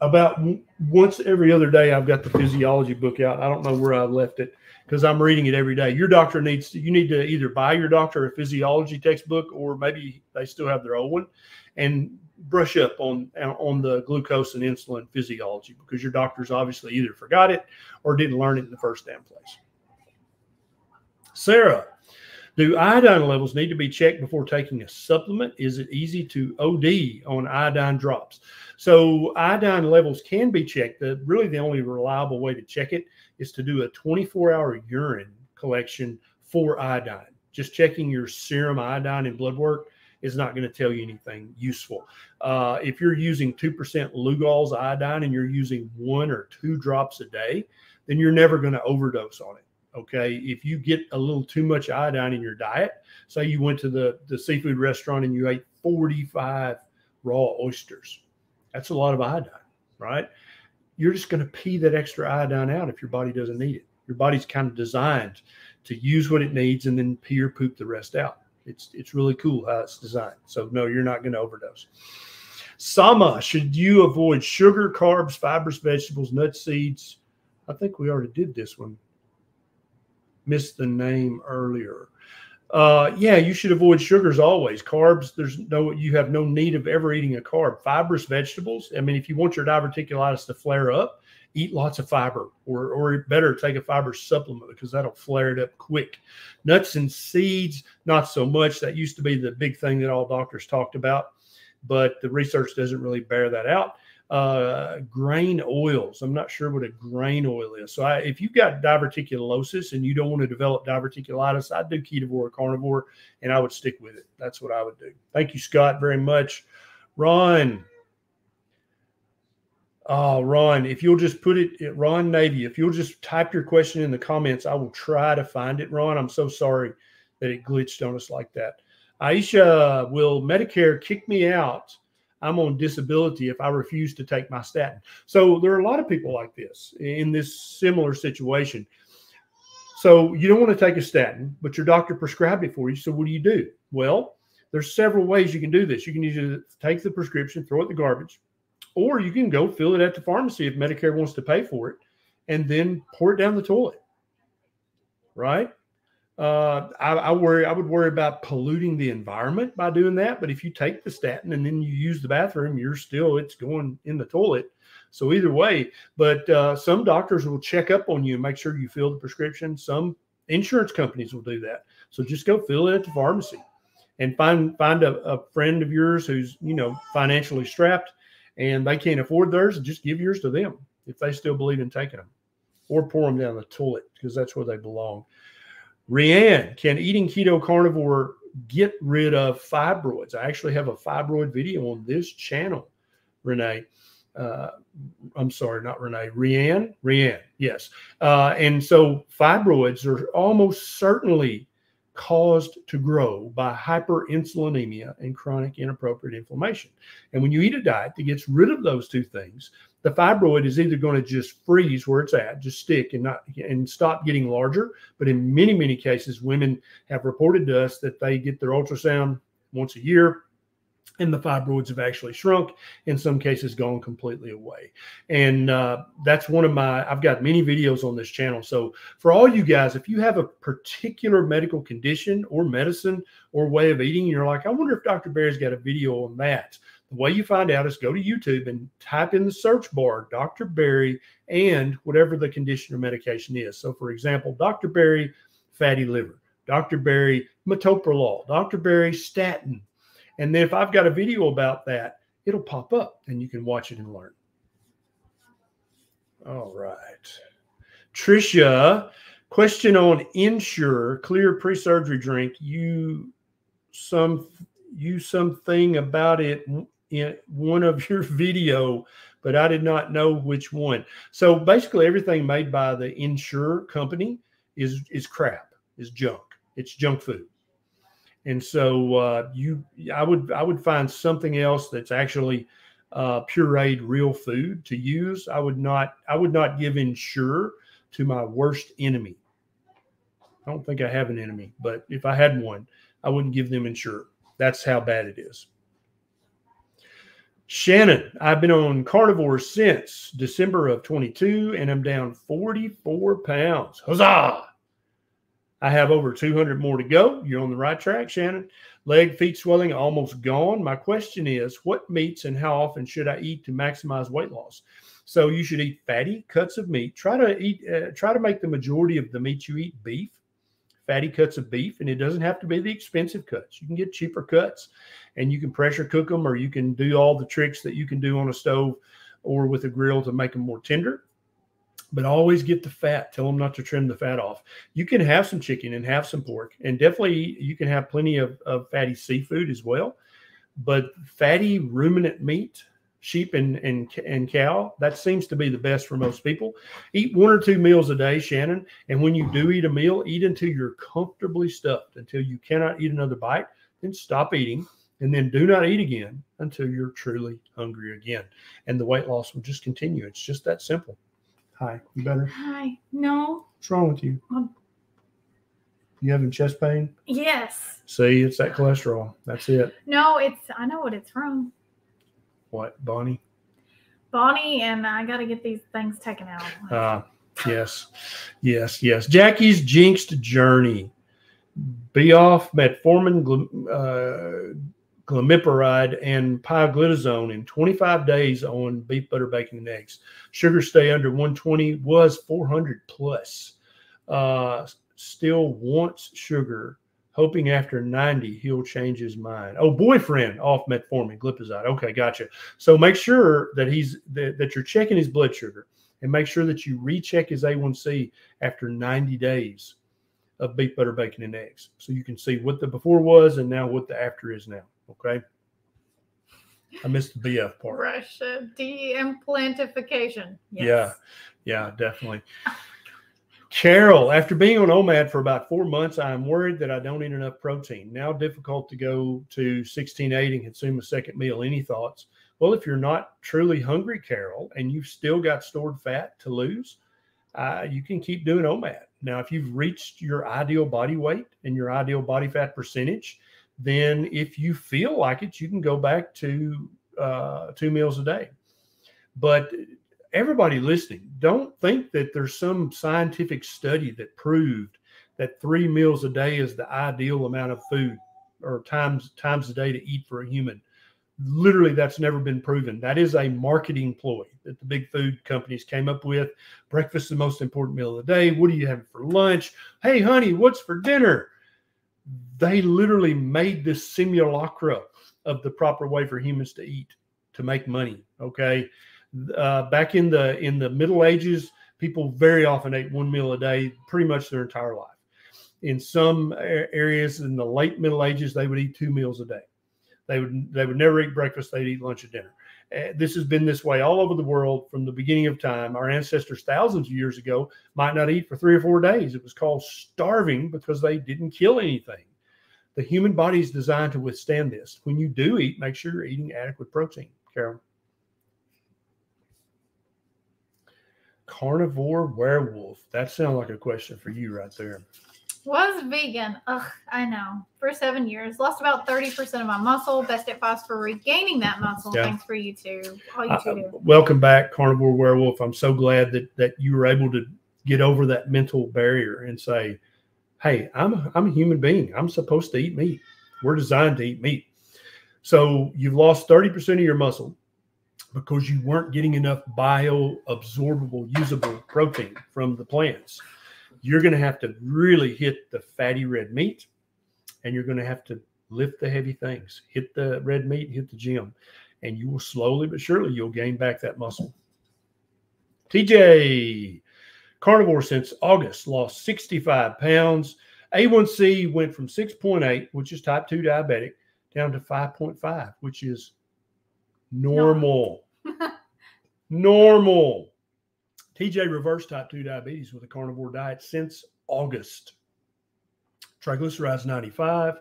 About once every other day, I've got the physiology book out. I don't know where I left it because I'm reading it every day. Your doctor you need to either buy your doctor a physiology textbook, or maybe they still have their old one, and brush up on the glucose and insulin physiology, because your doctor's obviously either forgot it or didn't learn it in the first damn place. Sarah. Do iodine levels need to be checked before taking a supplement? Is it easy to OD on iodine drops? So iodine levels can be checked. Really, the only reliable way to check it is to do a 24-hour urine collection for iodine. Just checking your serum iodine and blood work is not going to tell you anything useful. If you're using 2% Lugol's iodine and you're using 1 or 2 drops a day, then you're never going to overdose on it. Okay, if you get a little too much iodine in your diet, say you went to the seafood restaurant and you ate 45 raw oysters, That's a lot of iodine, right? You're just going to pee that extra iodine out if your body doesn't need it. Your body's kind of designed to use what it needs and then pee or poop the rest out. It's really cool how it's designed. So, no, you're not going to overdose. Sama, should you avoid sugar, carbs, fibrous vegetables, nuts, seeds? I think we already did this one. Missed the name earlier. Yeah, you should avoid sugars always. Carbs, you have no need of ever eating a carb. Fibrous vegetables, I mean, if you want your diverticulitis to flare up, eat lots of fiber, or better, take a fiber supplement, because that'll flare it up quick. Nuts and seeds, not so much. That used to be the big thing that all doctors talked about, but the research doesn't really bear that out. Grain oils. I'm not sure what a grain oil is. So if you've got diverticulosis and you don't want to develop diverticulitis, I'd do ketovore or carnivore, and I would stick with it. That's what I would do. Thank you, Scott, very much. Ron. Oh, Ron, if you'll just put it, Ron Navy, if you'll just type your question in the comments, I will try to find it. Ron, I'm so sorry that it glitched on us like that. Aisha, will Medicare kick me out? I'm on disability if I refuse to take my statin. So there are a lot of people like this in this similar situation. So you don't want to take a statin, but your doctor prescribed it for you. So what do you do? Well, there's several ways you can do this. You can either take the prescription, throw it in the garbage, or you can go fill it at the pharmacy if Medicare wants to pay for it, and then pour it down the toilet, right? I would worry about polluting the environment by doing that. But if you take the statin and then you use the bathroom, it's going in the toilet. So either way, but some doctors will check up on you and make sure you fill the prescription. Some insurance companies will do that. So just go fill it at the pharmacy and find a friend of yours who's, financially strapped and they can't afford theirs, and just give yours to them if they still believe in taking them, or pour them down the toilet because that's where they belong. Rianne, can eating keto carnivore get rid of fibroids? I actually have a fibroid video on this channel, Renee. I'm sorry, not Renee. Rianne? Rianne, yes. And so fibroids are almost certainly caused to grow by hyperinsulinemia and chronic inappropriate inflammation. And when you eat a diet that gets rid of those two things, the fibroid is either going to just freeze where it's at, just stick and stop getting larger. But in many, many cases, women have reported to us that they get their ultrasound once a year and the fibroids have actually shrunk, in some cases gone completely away. And that's one of I've got many videos on this channel. So for all you guys, if you have a particular medical condition or medicine or way of eating, you're like, I wonder if Dr. Berry's got a video on that. The way you find out is go to YouTube and type in the search bar, Dr. Berry, and whatever the condition or medication is. So, for example, Dr. Berry, fatty liver, Dr. Berry, metoprolol, Dr. Berry, statin. And then if I've got a video about that, it'll pop up and you can watch it and learn. All right. Tricia, question on Ensure Clear pre-surgery drink. You something about it in one of your video, but I did not know which one. So basically everything made by the Ensure company is crap, is junk. It's junk food. And so I would find something else that's actually pureed real food to use. I would not give Ensure to my worst enemy. I don't think I have an enemy, but if I had one, I wouldn't give them Ensure. That's how bad it is. Shannon, I've been on carnivore since December of 22, and I'm down 44 pounds. Huzzah! I have over 200 more to go. You're on the right track, Shannon. Leg, feet swelling, almost gone. My question is, what meats and how often should I eat to maximize weight loss? So you should eat fatty cuts of meat. Try to make the majority of the meat you eat beef. Fatty cuts of beef, and it doesn't have to be the expensive cuts. You can get cheaper cuts, and you can pressure cook them, or you can do all the tricks that you can do on a stove or with a grill to make them more tender. But always get the fat. Tell them not to trim the fat off. You can have some chicken and have some pork, and definitely you can have plenty of fatty seafood as well. But fatty ruminant meat, sheep and cow, that seems to be the best for most people. Eat one or two meals a day, Shannon. And when you do eat a meal, eat until you're comfortably stuffed, until you cannot eat another bite. Then stop eating and then do not eat again until you're truly hungry again. And the weight loss will just continue. It's just that simple. Hi, you better? Hi. No. What's wrong with you? You having chest pain? Yes. See, it's that cholesterol. That's it. No, it's, I know what it's from. What, Bonnie? Bonnie, and I got to get these things taken out. Yes, yes, yes. Jackie's Jinxed Journey. Be off metformin, glimepiride, and pioglitazone in 25 days on beef, butter, bacon, and eggs. Sugar stay under 120, was 400 plus. Still wants sugar, hoping after 90 he'll change his mind. Oh, boyfriend off metformin, glipizide. Okay, gotcha. So make sure that that you're checking his blood sugar, and make sure that you recheck his A1C after 90 days of beef, butter, bacon, and eggs, so you can see what the before was and now what the after is now. Okay, I missed the BF part. Russia de-implantification. Yes. Yeah, yeah, definitely. Carol, after being on OMAD for about 4 months, I'm worried that I don't eat enough protein. Now difficult to go to 16:8 and consume a second meal. Any thoughts? Well, if you're not truly hungry, Carol, and you've still got stored fat to lose, you can keep doing OMAD. Now, if you've reached your ideal body weight and your ideal body fat percentage, then if you feel like it, you can go back to 2 meals a day. But everybody listening, don't think that there's some scientific study that proved that 3 meals a day is the ideal amount of food or times a day to eat for a human. Literally, that's never been proven. That is a marketing ploy that the big food companies came up with. Breakfast is the most important meal of the day. What do you have for lunch? Hey, honey, what's for dinner? They literally made this simulacra of the proper way for humans to eat to make money. Okay. Back in the Middle Ages, people very often ate 1 meal a day pretty much their entire life. In some areas in the late Middle Ages, they would eat 2 meals a day. They would never eat breakfast. They'd eat lunch and dinner. This has been this way all over the world from the beginning of time. Our ancestors thousands of years ago might not eat for 3 or 4 days. It was called starving because they didn't kill anything. The human body is designed to withstand this. When you do eat, make sure you're eating adequate protein. Carol. Carnivore werewolf. That sounds like a question for you right there. Was vegan. Ugh, I know. For 7 years. Lost about 30% of my muscle. Best advice for regaining that muscle. Yeah. Thanks for you two. All you two do. Welcome back, Carnivore Werewolf. I'm so glad that you were able to get over that mental barrier and say, hey, I'm a human being. I'm supposed to eat meat. We're designed to eat meat. So you've lost 30% of your muscle because you weren't getting enough bioabsorbable, usable protein from the plants. You're going to have to really hit the fatty red meat, and you're going to have to lift the heavy things, hit the red meat, hit the gym, and you will slowly but surely you'll gain back that muscle. TJ, carnivore since August, lost 65 pounds. A1C went from 6.8, which is type 2 diabetic, down to 5.5, which is normal. No. Normal. TJ reversed type 2 diabetes with a carnivore diet since August. Triglycerides 95,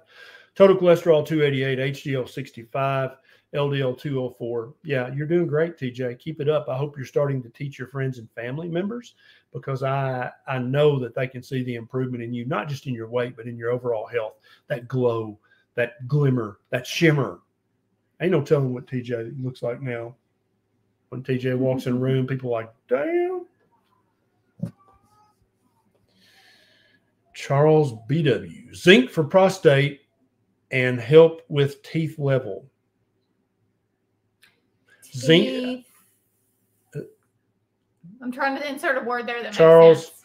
total cholesterol 288, HDL 65, LDL 204. Yeah, you're doing great, TJ. Keep it up. I hope you're starting to teach your friends and family members, because I know that they can see the improvement in you, not just in your weight, but in your overall health, that glow, that glimmer, that shimmer. Ain't no telling what TJ looks like now. When TJ walks in a room, people are like, damn. Charles BW. Zinc for prostate and help with teeth level. Zinc. I'm trying to insert a word there that Charles, makes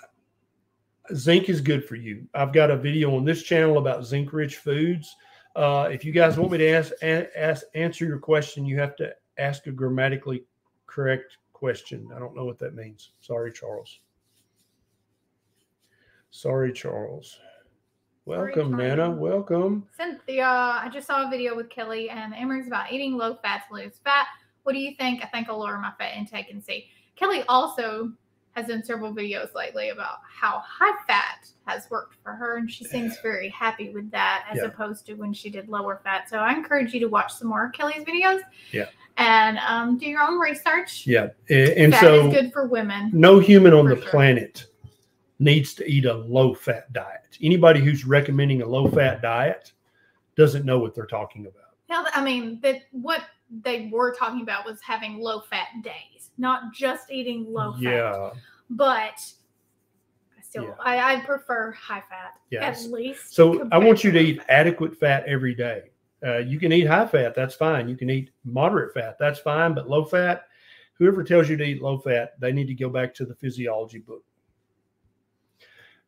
sense. Zinc is good for you. I've got a video on this channel about zinc-rich foods. If you guys want me to answer your question, you have to ask a grammatically correct question. I don't know what that means. Sorry, Charles. Sorry, Charles. Welcome, sorry, Nana. Welcome. Cynthia, I just saw a video with Kelly and Emmer's about eating low fat to lose fat. What do you think? I think I'll lower my fat intake and see. Kelly also has done several videos lately about how high fat has worked for her, and she seems very happy with that as opposed to when she did lower fat. So I encourage you to watch some more of Kelly's videos. Yeah. And do your own research. Yeah. And fat so is good for women. No human on the planet needs to eat a low-fat diet. Anybody who's recommending a low-fat diet doesn't know what they're talking about. Now, I mean, that what they were talking about was having low-fat days, not just eating low-fat. Yeah. But I still, I prefer high-fat at least. So I want you to eat adequate fat every day. You can eat high-fat. That's fine. You can eat moderate fat. That's fine. But low-fat, whoever tells you to eat low-fat, they need to go back to the physiology book.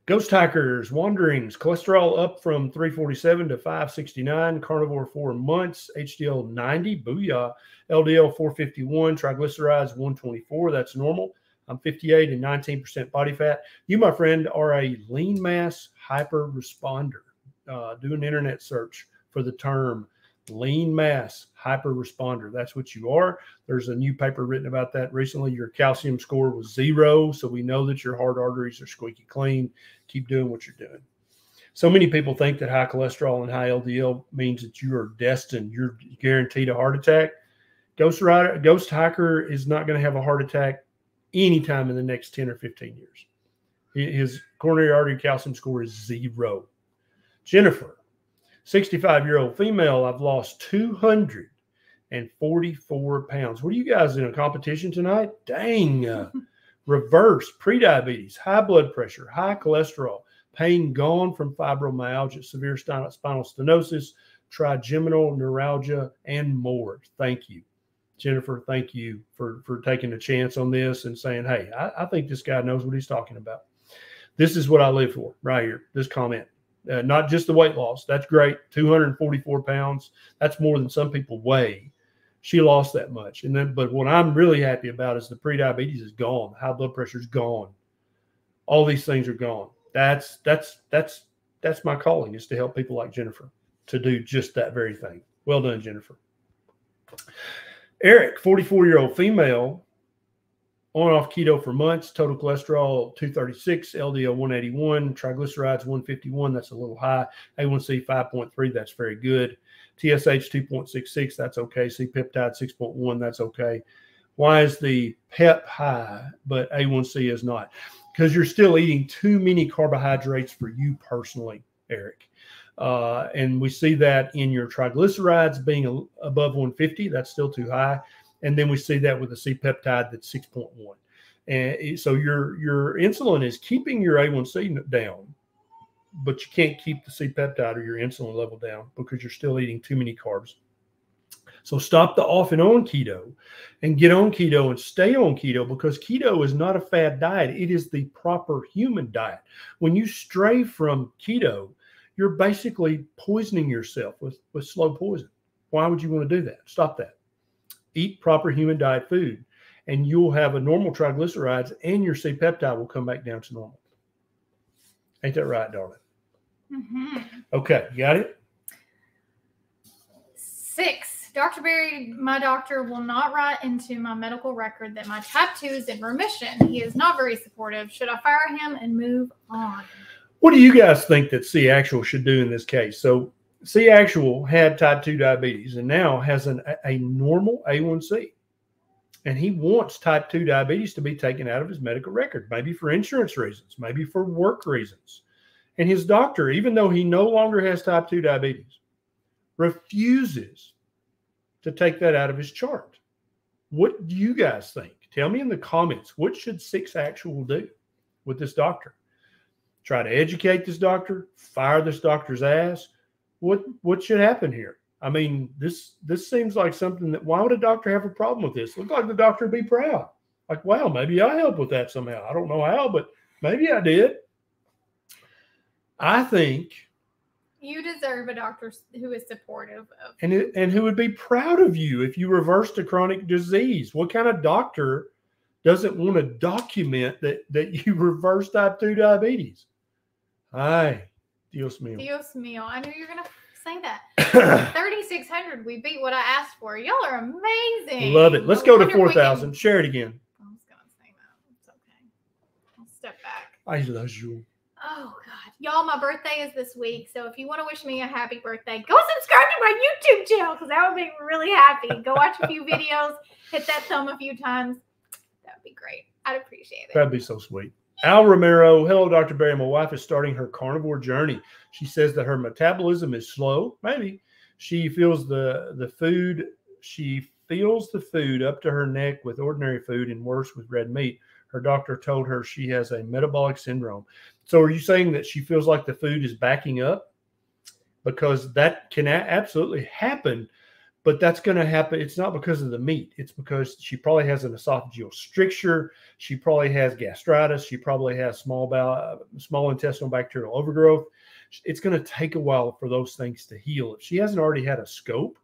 Ghost hikers, wanderings, cholesterol up from 347 to 569, carnivore 4 months, HDL 90, booyah, LDL 451, triglycerides 124, that's normal. I'm 58 and 19% body fat. You, my friend, are a lean mass hyper responder. Do an internet search for the term lean mass hyper responder. That's what you are. There's a new paper written about that recently. Your calcium score was 0, so we know that your heart arteries are squeaky clean. Keep doing what you're doing. So many people think that high cholesterol and high LDL means that you are destined, you're guaranteed a heart attack. Ghost hiker is not going to have a heart attack anytime in the next 10 or 15 years. His coronary artery calcium score is 0. Jennifer, 65-year-old female, I've lost 244 pounds. What are you guys in a competition tonight? Dang. Reverse, prediabetes, high blood pressure, high cholesterol, pain gone from fibromyalgia, severe spinal stenosis, trigeminal neuralgia, and more. Thank you, Jennifer. Thank you for taking a chance on this and saying, hey, I think this guy knows what he's talking about. This is what I live for right here, this comment. Not just the weight loss. That's great. 244 pounds. That's more than some people weigh. She lost that much. And then, but what I'm really happy about is the prediabetes is gone. High blood pressure is gone. All these things are gone. That's my calling, is to help people like Jennifer to do just that very thing. Well done, Jennifer. Eric, 44-year-old female, on off keto for months, total cholesterol 236, LDL 181, triglycerides 151, that's a little high, A1C 5.3, that's very good, TSH 2.66, that's okay, C-peptide 6.1, that's okay. Why is the PEP high, but A1C is not? Because you're still eating too many carbohydrates for you personally, Eric. And we see that in your triglycerides being above 150, that's still too high. And then we see that with a C-peptide that's 6.1. And so your insulin is keeping your A1C down, but you can't keep the C-peptide or your insulin level down because you're still eating too many carbs. So stop the off and on keto and get on keto and stay on keto, because keto is not a fad diet. It is the proper human diet. When you stray from keto, you're basically poisoning yourself with slow poison. Why would you want to do that? Stop that. Eat proper human diet food, and you'll have a normal triglycerides, and your C-peptide will come back down to normal. Ain't that right, darling? Mm-hmm. Okay, you got it? 6, Dr. Berry, my doctor will not write into my medical record that my type 2 is in remission. He is not very supportive. Should I fire him and move on? What do you guys think that C-Actual should do in this case? So C-Actual had type 2 diabetes and now has a normal A1C. And he wants type 2 diabetes to be taken out of his medical record, maybe for insurance reasons, maybe for work reasons. And his doctor, even though he no longer has type 2 diabetes, refuses to take that out of his chart. What do you guys think? Tell me in the comments, what should C-Actual do with this doctor? Try to educate this doctor, fire this doctor's ass. What should happen here? I mean, this seems like something that, why would a doctor have a problem with this? Look like the doctor would be proud. Like, wow, maybe I helped with that somehow. I don't know how, but maybe I did. I think you deserve a doctor who is supportive of and who would be proud of you if you reversed a chronic disease. What kind of doctor doesn't want to document that you reversed type 2 diabetes? Aye. Dios mío. Dios mío. I knew you were going to say that. 3,600. We beat what I asked for. Y'all are amazing. Love it. Let's go to 4,000. Share it again. I was going to say that. It's okay. I'll step back. I love you. Oh, God. Y'all, my birthday is this week, so if you want to wish me a happy birthday, go subscribe to my YouTube channel because that would make me really happy. Go watch a few videos, hit that thumb a few times. That would be great. I'd appreciate it. That'd be so sweet. Al Romero, hello, Dr. Berry. My wife is starting her carnivore journey. She says that her metabolism is slow. Maybe she feels the food up to her neck with ordinary food and worse with red meat. Her doctor told her she has a metabolic syndrome. So are you saying that she feels like the food is backing up? Because that can absolutely happen, but that's going to happen. It's not because of the meat. It's because she probably has an esophageal stricture. She probably has gastritis. She probably has small intestinal bacterial overgrowth. It's going to take a while for those things to heal. If she hasn't already had a scope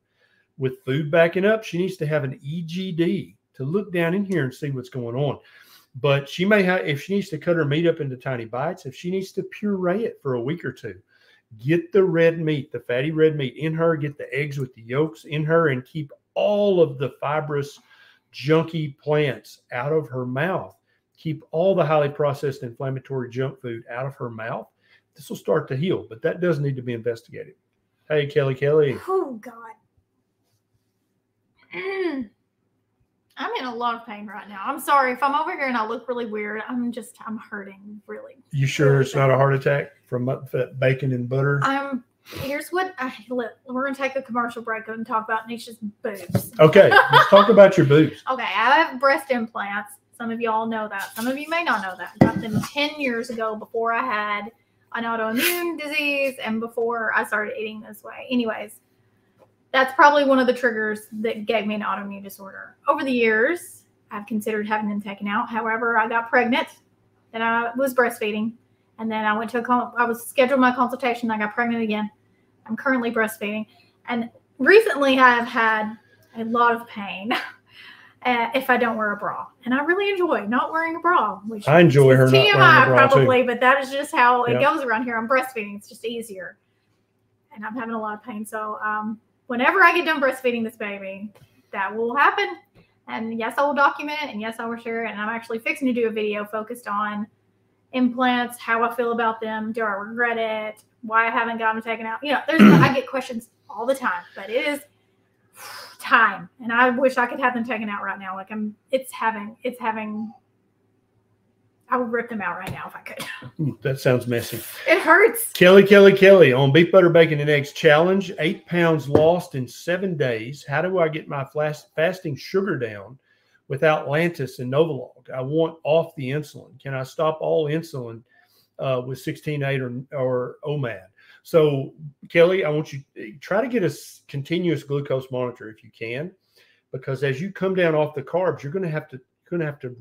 with food backing up, she needs to have an EGD to look down in here and see what's going on. But she may have, if she needs to cut her meat up into tiny bites, if she needs to puree it for a week or two, get the red meat, the fatty red meat in her, get the eggs with the yolks in her, and keep all of the fibrous, junky plants out of her mouth. Keep all the highly processed inflammatory junk food out of her mouth. This will start to heal, but that does need to be investigated. Hey, Kelly. Oh, God. I'm in a lot of pain right now. I'm sorry if I'm over here and I look really weird. I'm hurting really. You sure it's not a heart attack from that bacon and butter? Here's what we're going to take a commercial break and talk about Nisha's boobs. Okay. Let's talk about your boobs. Okay. I have breast implants. Some of y'all know that. Some of you may not know that. I got them 10 years ago before I had an autoimmune disease and before I started eating this way. Anyways. That's probably one of the triggers that gave me an autoimmune disorder. Over the years, I've considered having them taken out. However, I got pregnant, then I was breastfeeding, and then I went to I was scheduled my consultation. I got pregnant again. I'm currently breastfeeding, and recently I've had a lot of pain if I don't wear a bra, and I really enjoy not wearing a bra. Which I enjoy her TMI not wearing a bra probably, too. But that is just how it goes around here. I'm breastfeeding; it's just easier, and I'm having a lot of pain. So, whenever I get done breastfeeding this baby, that will happen. And yes, I will document it. And yes, I will share it. And I'm actually fixing to do a video focused on implants, how I feel about them. Do I regret it? Why I haven't gotten them taken out? You know, I get questions all the time, but it is time. And I wish I could have them taken out right now. Like I would rip them out right now if I could. Ooh, that sounds messy. It hurts. Kelly, on beef, butter, bacon, and eggs challenge, 8 pounds lost in 7 days. How do I get my fasting sugar down without Lantus and Novolog? I want off the insulin. Can I stop all insulin with 16-8 or OMAD? So, Kelly, I want you to try to get a continuous glucose monitor if you can, because as you come down off the carbs, you're going to have to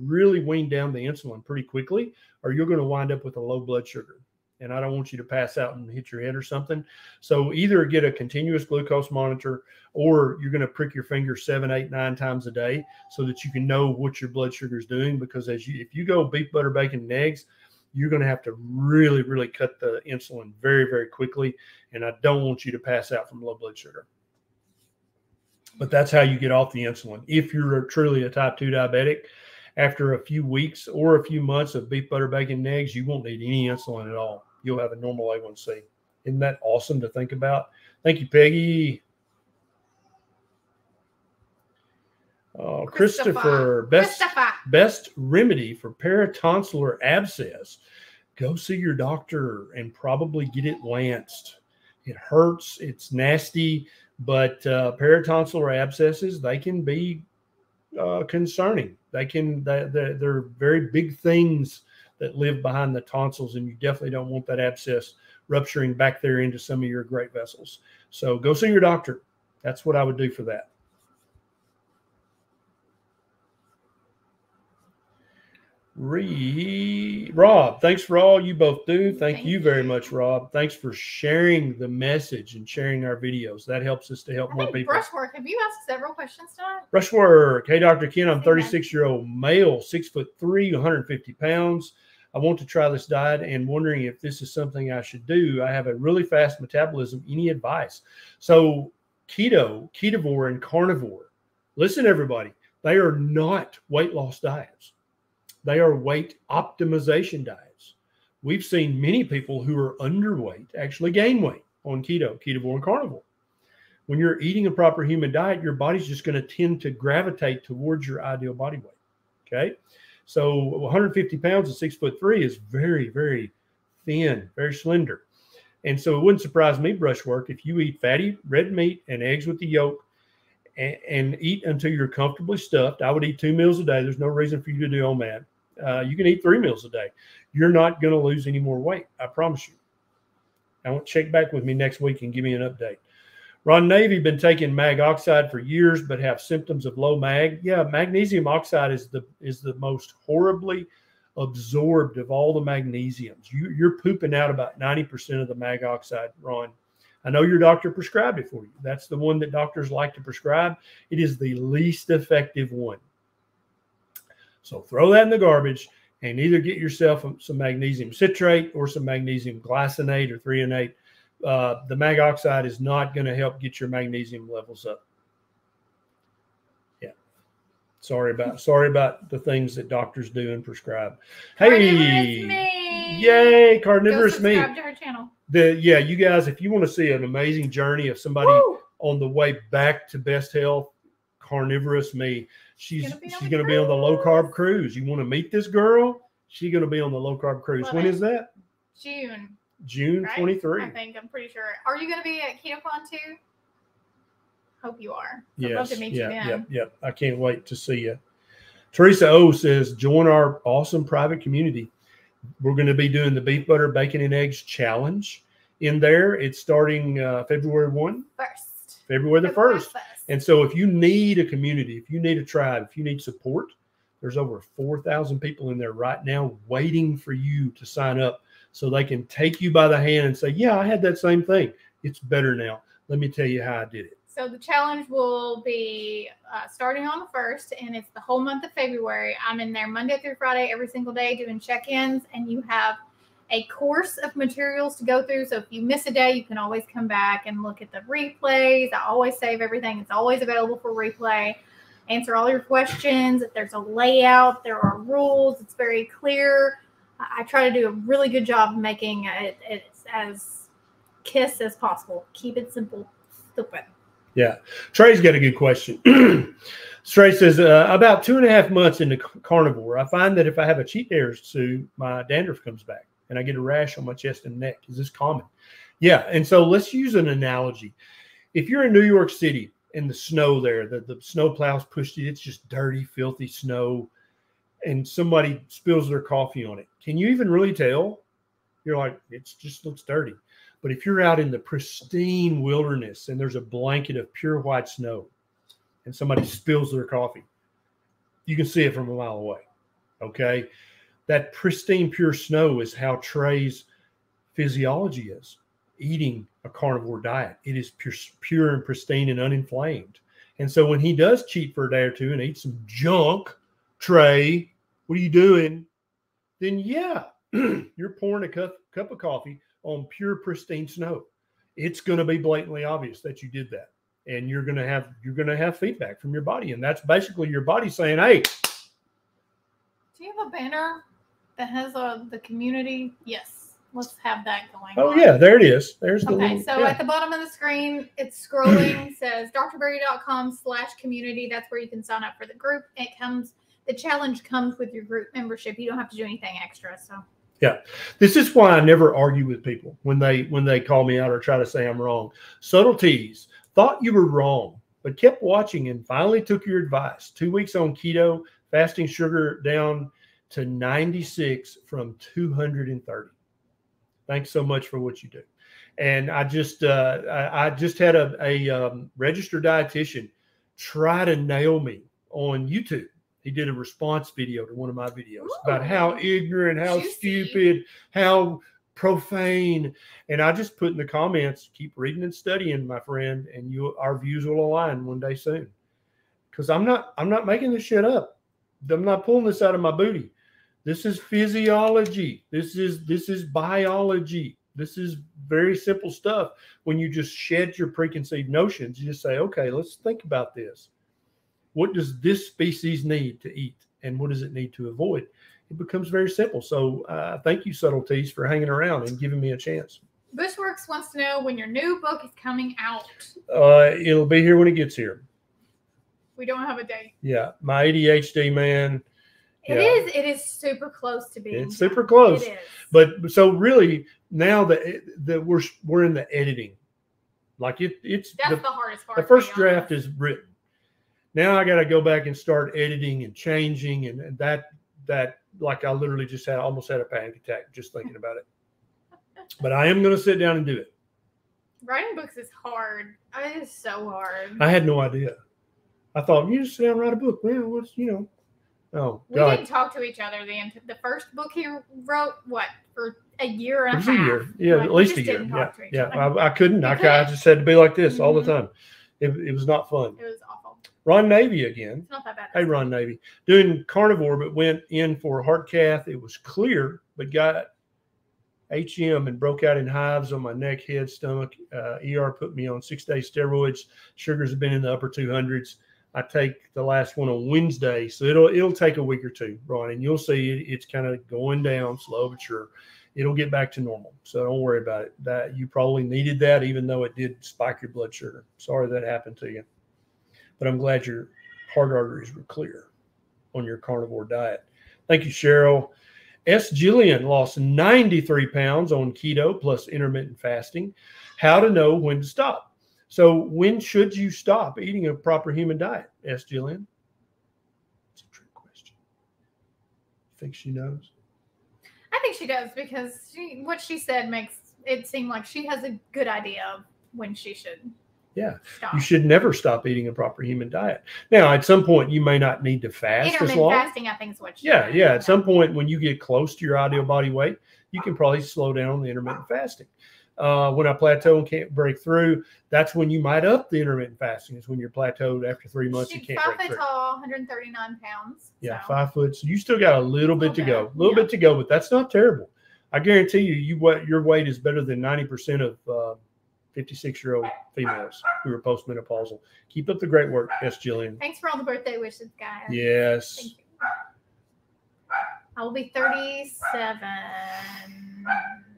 really wean down the insulin pretty quickly, or you're going to wind up with a low blood sugar. And I don't want you to pass out and hit your head or something. So either get a continuous glucose monitor, or you're going to prick your finger 7, 8, 9 times a day so that you can know what your blood sugar is doing. Because if you go beef, butter, bacon, and eggs, you're going to have to really, really cut the insulin very, very quickly. And I don't want you to pass out from low blood sugar. But that's how you get off the insulin. If you're truly a type 2 diabetic, after a few weeks or a few months of beef, butter, bacon, and eggs, you won't need any insulin at all. You'll have a normal A1C. Isn't that awesome to think about? Thank you, Peggy. Oh, Christopher. Best remedy for peritonsillar abscess. Go see your doctor and probably get it lanced. It hurts. It's nasty. But peritonsillar abscesses, they can be concerning. They're very big things that live behind the tonsils, and you definitely don't want that abscess rupturing back there into some of your great vessels. So go see your doctor. That's what I would do for that. Rob, thanks for all you both do. Thank you very much, Rob. Thanks for sharing the message and sharing our videos. That helps us to help more people. Brushwork, have you asked several questions tonight? Brushwork. Hey, Dr. Ken, I'm 36-year-old male, 6'3", 150 pounds. I want to try this diet and wondering if this is something I should do. I have a really fast metabolism. Any advice? So keto, ketivore, and carnivore. Listen, everybody, they are not weight loss diets. They are weight optimization diets. we've seen many people who are underweight actually gain weight on keto, ketovore, and carnivore. When you're eating a proper human diet, your body's just going to tend to gravitate towards your ideal body weight. Okay. So 150 pounds and 6'3" is very, very thin, very slender. And so it wouldn't surprise me, Brushwork, if you eat fatty red meat and eggs with the yolk and eat until you're comfortably stuffed. I would eat 2 meals a day. There's no reason for you to do on that. You can eat 3 meals a day. You're not going to lose any more weight. I promise you. I want to check back with me next week and give me an update. Ron Navy been taking mag oxide for years, but have symptoms of low mag. Yeah, magnesium oxide is the most horribly absorbed of all the magnesiums. You're pooping out about 90% of the mag oxide, Ron. I know your doctor prescribed it for you. That's the one that doctors like to prescribe. It is the least effective one. So throw that in the garbage and either get yourself some magnesium citrate or some magnesium glycinate or threonate. The mag oxide is not going to help get your magnesium levels up. Yeah. Sorry about the things that doctors do and prescribe. Hey, me. Yay, Carnivorous Me. Subscribe to her channel. Yeah, you guys, if you want to see an amazing journey of somebody on the way back to best health, Carnivorous Me. She's going to be on the low carb cruise. You want to meet this girl? She's going to be on the low carb cruise. When is that? June. June, right? 23. I think, I'm pretty sure. Are you going to be at KetoCon too? Hope you are. Yes. I'd love to meet you then. Yep. I can't wait to see you. Teresa O says, join our awesome private community. We're going to be doing the beef butter, bacon, and eggs challenge in there. It's starting February 1st. February the 1st. And so if you need a community, if you need a tribe, if you need support, there's over 4,000 people in there right now waiting for you to sign up, so they can take you by the hand and say, yeah, I had that same thing. It's better now. Let me tell you how I did it. So the challenge will be starting on the 1st, and it's the whole month of February. I'm in there Monday through Friday every single day doing check-ins, and you have a course of materials to go through. So if you miss a day, you can always come back and look at the replays. I always save everything. It's always available for replay. Answer all your questions. If there's a layout, there are rules. It's very clear. I try to do a really good job of making it as KISS as possible. Keep it simple, stupid. Yeah. Trey's got a good question. Trey says, about 2.5 months into carnivore, I find that if I have a cheat day or two, my dandruff comes back and I get a rash on my chest and neck. Is this common? Yeah. And so let's use an analogy. If you're in New York City and the snow there, the snow plows pushed it, it's just dirty, filthy snow, and somebody spills their coffee on it. Can you even really tell? You're like, it just looks dirty. But if you're out in the pristine wilderness and there's a blanket of pure white snow and somebody spills their coffee, you can see it from a mile away, okay? That pristine, pure snow is how Trey's physiology is, eating a carnivore diet. It is pure and pristine and uninflamed. And so when he does cheat for a day or two and eat some junk, Trey, what are you doing? Then, yeah, you're pouring a cup of coffee on pure, pristine snow. It's going to be blatantly obvious that you did that. And you're going to have feedback from your body. And that's basically your body saying, hey. Do you have a banner that has the community? Yes. Let's have that going on. Oh, yeah. There it is. There's the link. So at the bottom of the screen, it's scrolling. It says drberry.com/community. That's where you can sign up for the group. The challenge comes with your group membership. You don't have to do anything extra. So yeah, this is why I never argue with people when they call me out or try to say I'm wrong. Subtleties. Thought you were wrong, but kept watching and finally took your advice. 2 weeks on keto, fasting sugar down to 96 from 230. Thanks so much for what you do. And I just had a registered dietitian try to nail me on YouTube. He did a response video to one of my videos about how ignorant, how stupid, how profane. And I just put in the comments, keep reading and studying, my friend, and our views will align one day soon. Because I'm not making this shit up. I'm not pulling this out of my booty. This is physiology. This is biology. This is very simple stuff. When you just shed your preconceived notions, you just say, okay, let's think about this. What does this species need to eat and what does it need to avoid? it becomes very simple. So thank you, Subtleties, for hanging around and giving me a chance. Bushworks wants to know when your new book is coming out. It'll be here when it gets here. We don't have a date. Yeah, my ADHD, man. It is. It is super close to being. It's super close. It is. But so really now that we're in the editing, like it's that's the hardest part. The first draft is written. Now I got to go back and start editing and changing, and that like I literally just almost had a panic attack just thinking about it. But I am going to sit down and do it. Writing books is hard. It is so hard. I had no idea. I thought, you just sit down and write a book. Well, what's, oh, God. We didn't talk to each other then. The first book he wrote, what, for a year and a half? Yeah, like, at least a year. Yeah, I couldn't. I just had to be like this all the time. It was not fun. It was awful. Ron Navy again. It's not that bad. Hey, Ron Navy. Doing carnivore, but went in for heart cath. It was clear, but got HM and broke out in hives on my neck, head, stomach. ER put me on 6-day steroids. Sugars have been in the upper 200s. I take the last one on Wednesday, so it'll take a week or two, Ron, and you'll see it's kind of going down slow but sure. It'll get back to normal, so don't worry about it. That you probably needed that, even though it did spike your blood sugar. Sorry that happened to you, but I'm glad your heart arteries were clear on your carnivore diet. Thank you, Cheryl. S. Jillian lost 93 pounds on keto plus intermittent fasting. How to know when to stop. So when should you stop eating a proper human diet, S. Jillian? It's a trick question. You think she knows? I think she does because what she said makes it seem like she has a good idea of when she should stop. You should never stop eating a proper human diet. Now, at some point, you may not need to fast as long. Intermittent fasting, I think, is what she does. Yeah. At some point, when you get close to your ideal body weight, you can probably slow down on the intermittent fasting. When I plateau and can't break through, that's when you might up the intermittent fasting. Is when you're plateaued after 3 months. She's you can't break through. 5 foot tall, 139 pounds. Yeah, so. 5 foot. So you still got a little bit to go. A little bit to go, but that's not terrible. I guarantee you, your weight is better than 90% of 56-year-old females who are postmenopausal. Keep up the great work, S. Jillian. Thanks for all the birthday wishes, guys. Yes. Thank you. I will be 37.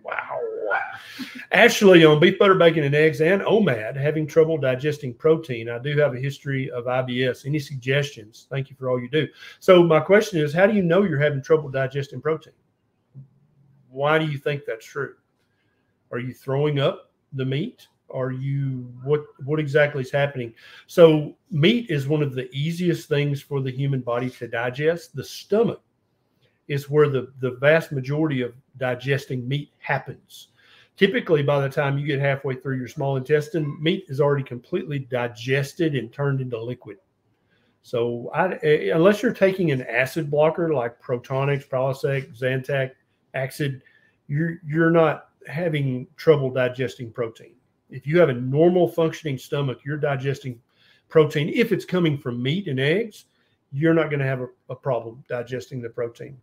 Wow. Ashley on beef, butter, bacon, and eggs and OMAD, having trouble digesting protein. I do have a history of IBS. Any suggestions? Thank you for all you do. So my question is, how do you know you're having trouble digesting protein? Why do you think that's true? Are you throwing up the meat? Are you what exactly is happening? So meat is one of the easiest things for the human body to digest. The stomach is where the vast majority of digesting meat happens. Typically, by the time you get halfway through your small intestine, meat is already completely digested and turned into liquid. So unless you're taking an acid blocker like Protonix, Prilosec, Zantac, Axid, you're not having trouble digesting protein. If you have a normal functioning stomach, you're digesting protein. If it's coming from meat and eggs, you're not going to have a problem digesting the protein.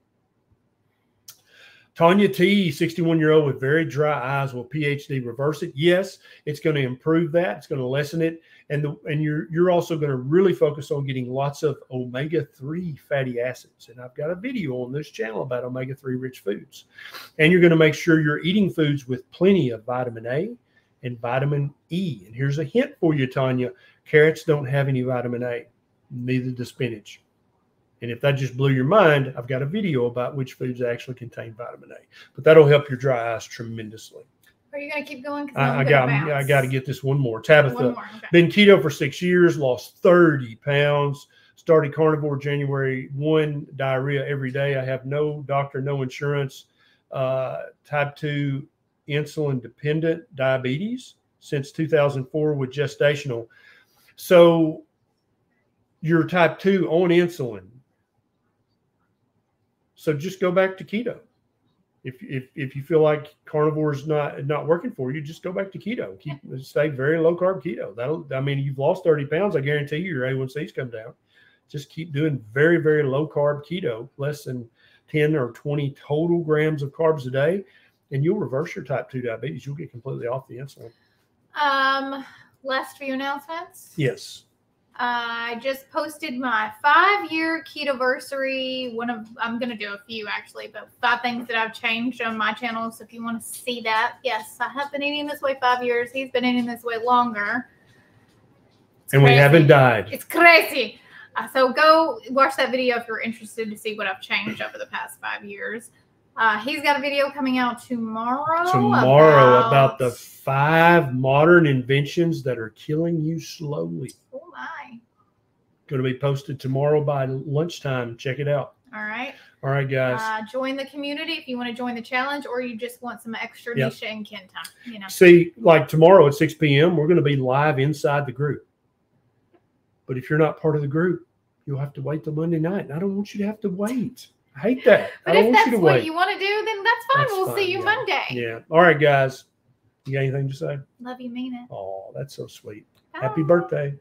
Tanya T, 61-year-old with very dry eyes, will PhD reverse it? Yes, it's going to improve that. It's going to lessen it. And you're also going to really focus on getting lots of omega-3 fatty acids. And I've got a video on this channel about omega-3 rich foods. And you're going to make sure you're eating foods with plenty of vitamin A and vitamin E. And here's a hint for you, Tanya. Carrots don't have any vitamin A, neither does spinach. And if that just blew your mind, I've got a video about which foods actually contain vitamin A. But that'll help your dry eyes tremendously. Are you going to keep going? I got to get this one more. Tabitha, one more. Okay. Been keto for 6 years, lost 30 pounds, started carnivore January 1, diarrhea every day. I have no doctor, no insurance, type 2 insulin dependent diabetes since 2004 with gestational. So you're type 2 on insulin. So just go back to keto. If you feel like carnivore is not working for you, just go back to keto. Stay very low carb keto. You've lost 30 pounds. I guarantee you your A1C's come down. Just keep doing very, very low carb keto, less than 10 or 20 total grams of carbs a day, and you'll reverse your type 2 diabetes. You'll get completely off the insulin. Last few announcements. Yes. I just posted my 5-year ketoversary. I'm going to do a few actually, but 5 things that I've changed on my channel. So if you want to see that, yes, I have been eating this way 5 years. He's been eating this way longer. It's and crazy. We haven't died. It's crazy. So go watch that video if you're interested to see what I've changed over the past 5 years. He's got a video coming out tomorrow. About the 5 modern inventions that are killing you slowly. Oh, my. Going to be posted tomorrow by lunchtime. Check it out. All right. All right, guys. Join the community if you want to join the challenge or you just want some extra Nisha and Ken time. You know. See, like tomorrow at 6 p.m., we're going to be live inside the group. But if you're not part of the group, you'll have to wait till Monday night. And I don't want you to have to wait. I hate that. But if that's what you want to do, then that's fine. We'll see you Monday. Yeah. All right, guys. You got anything to say? Love you, mean it. Oh, that's so sweet. Bye. Happy birthday.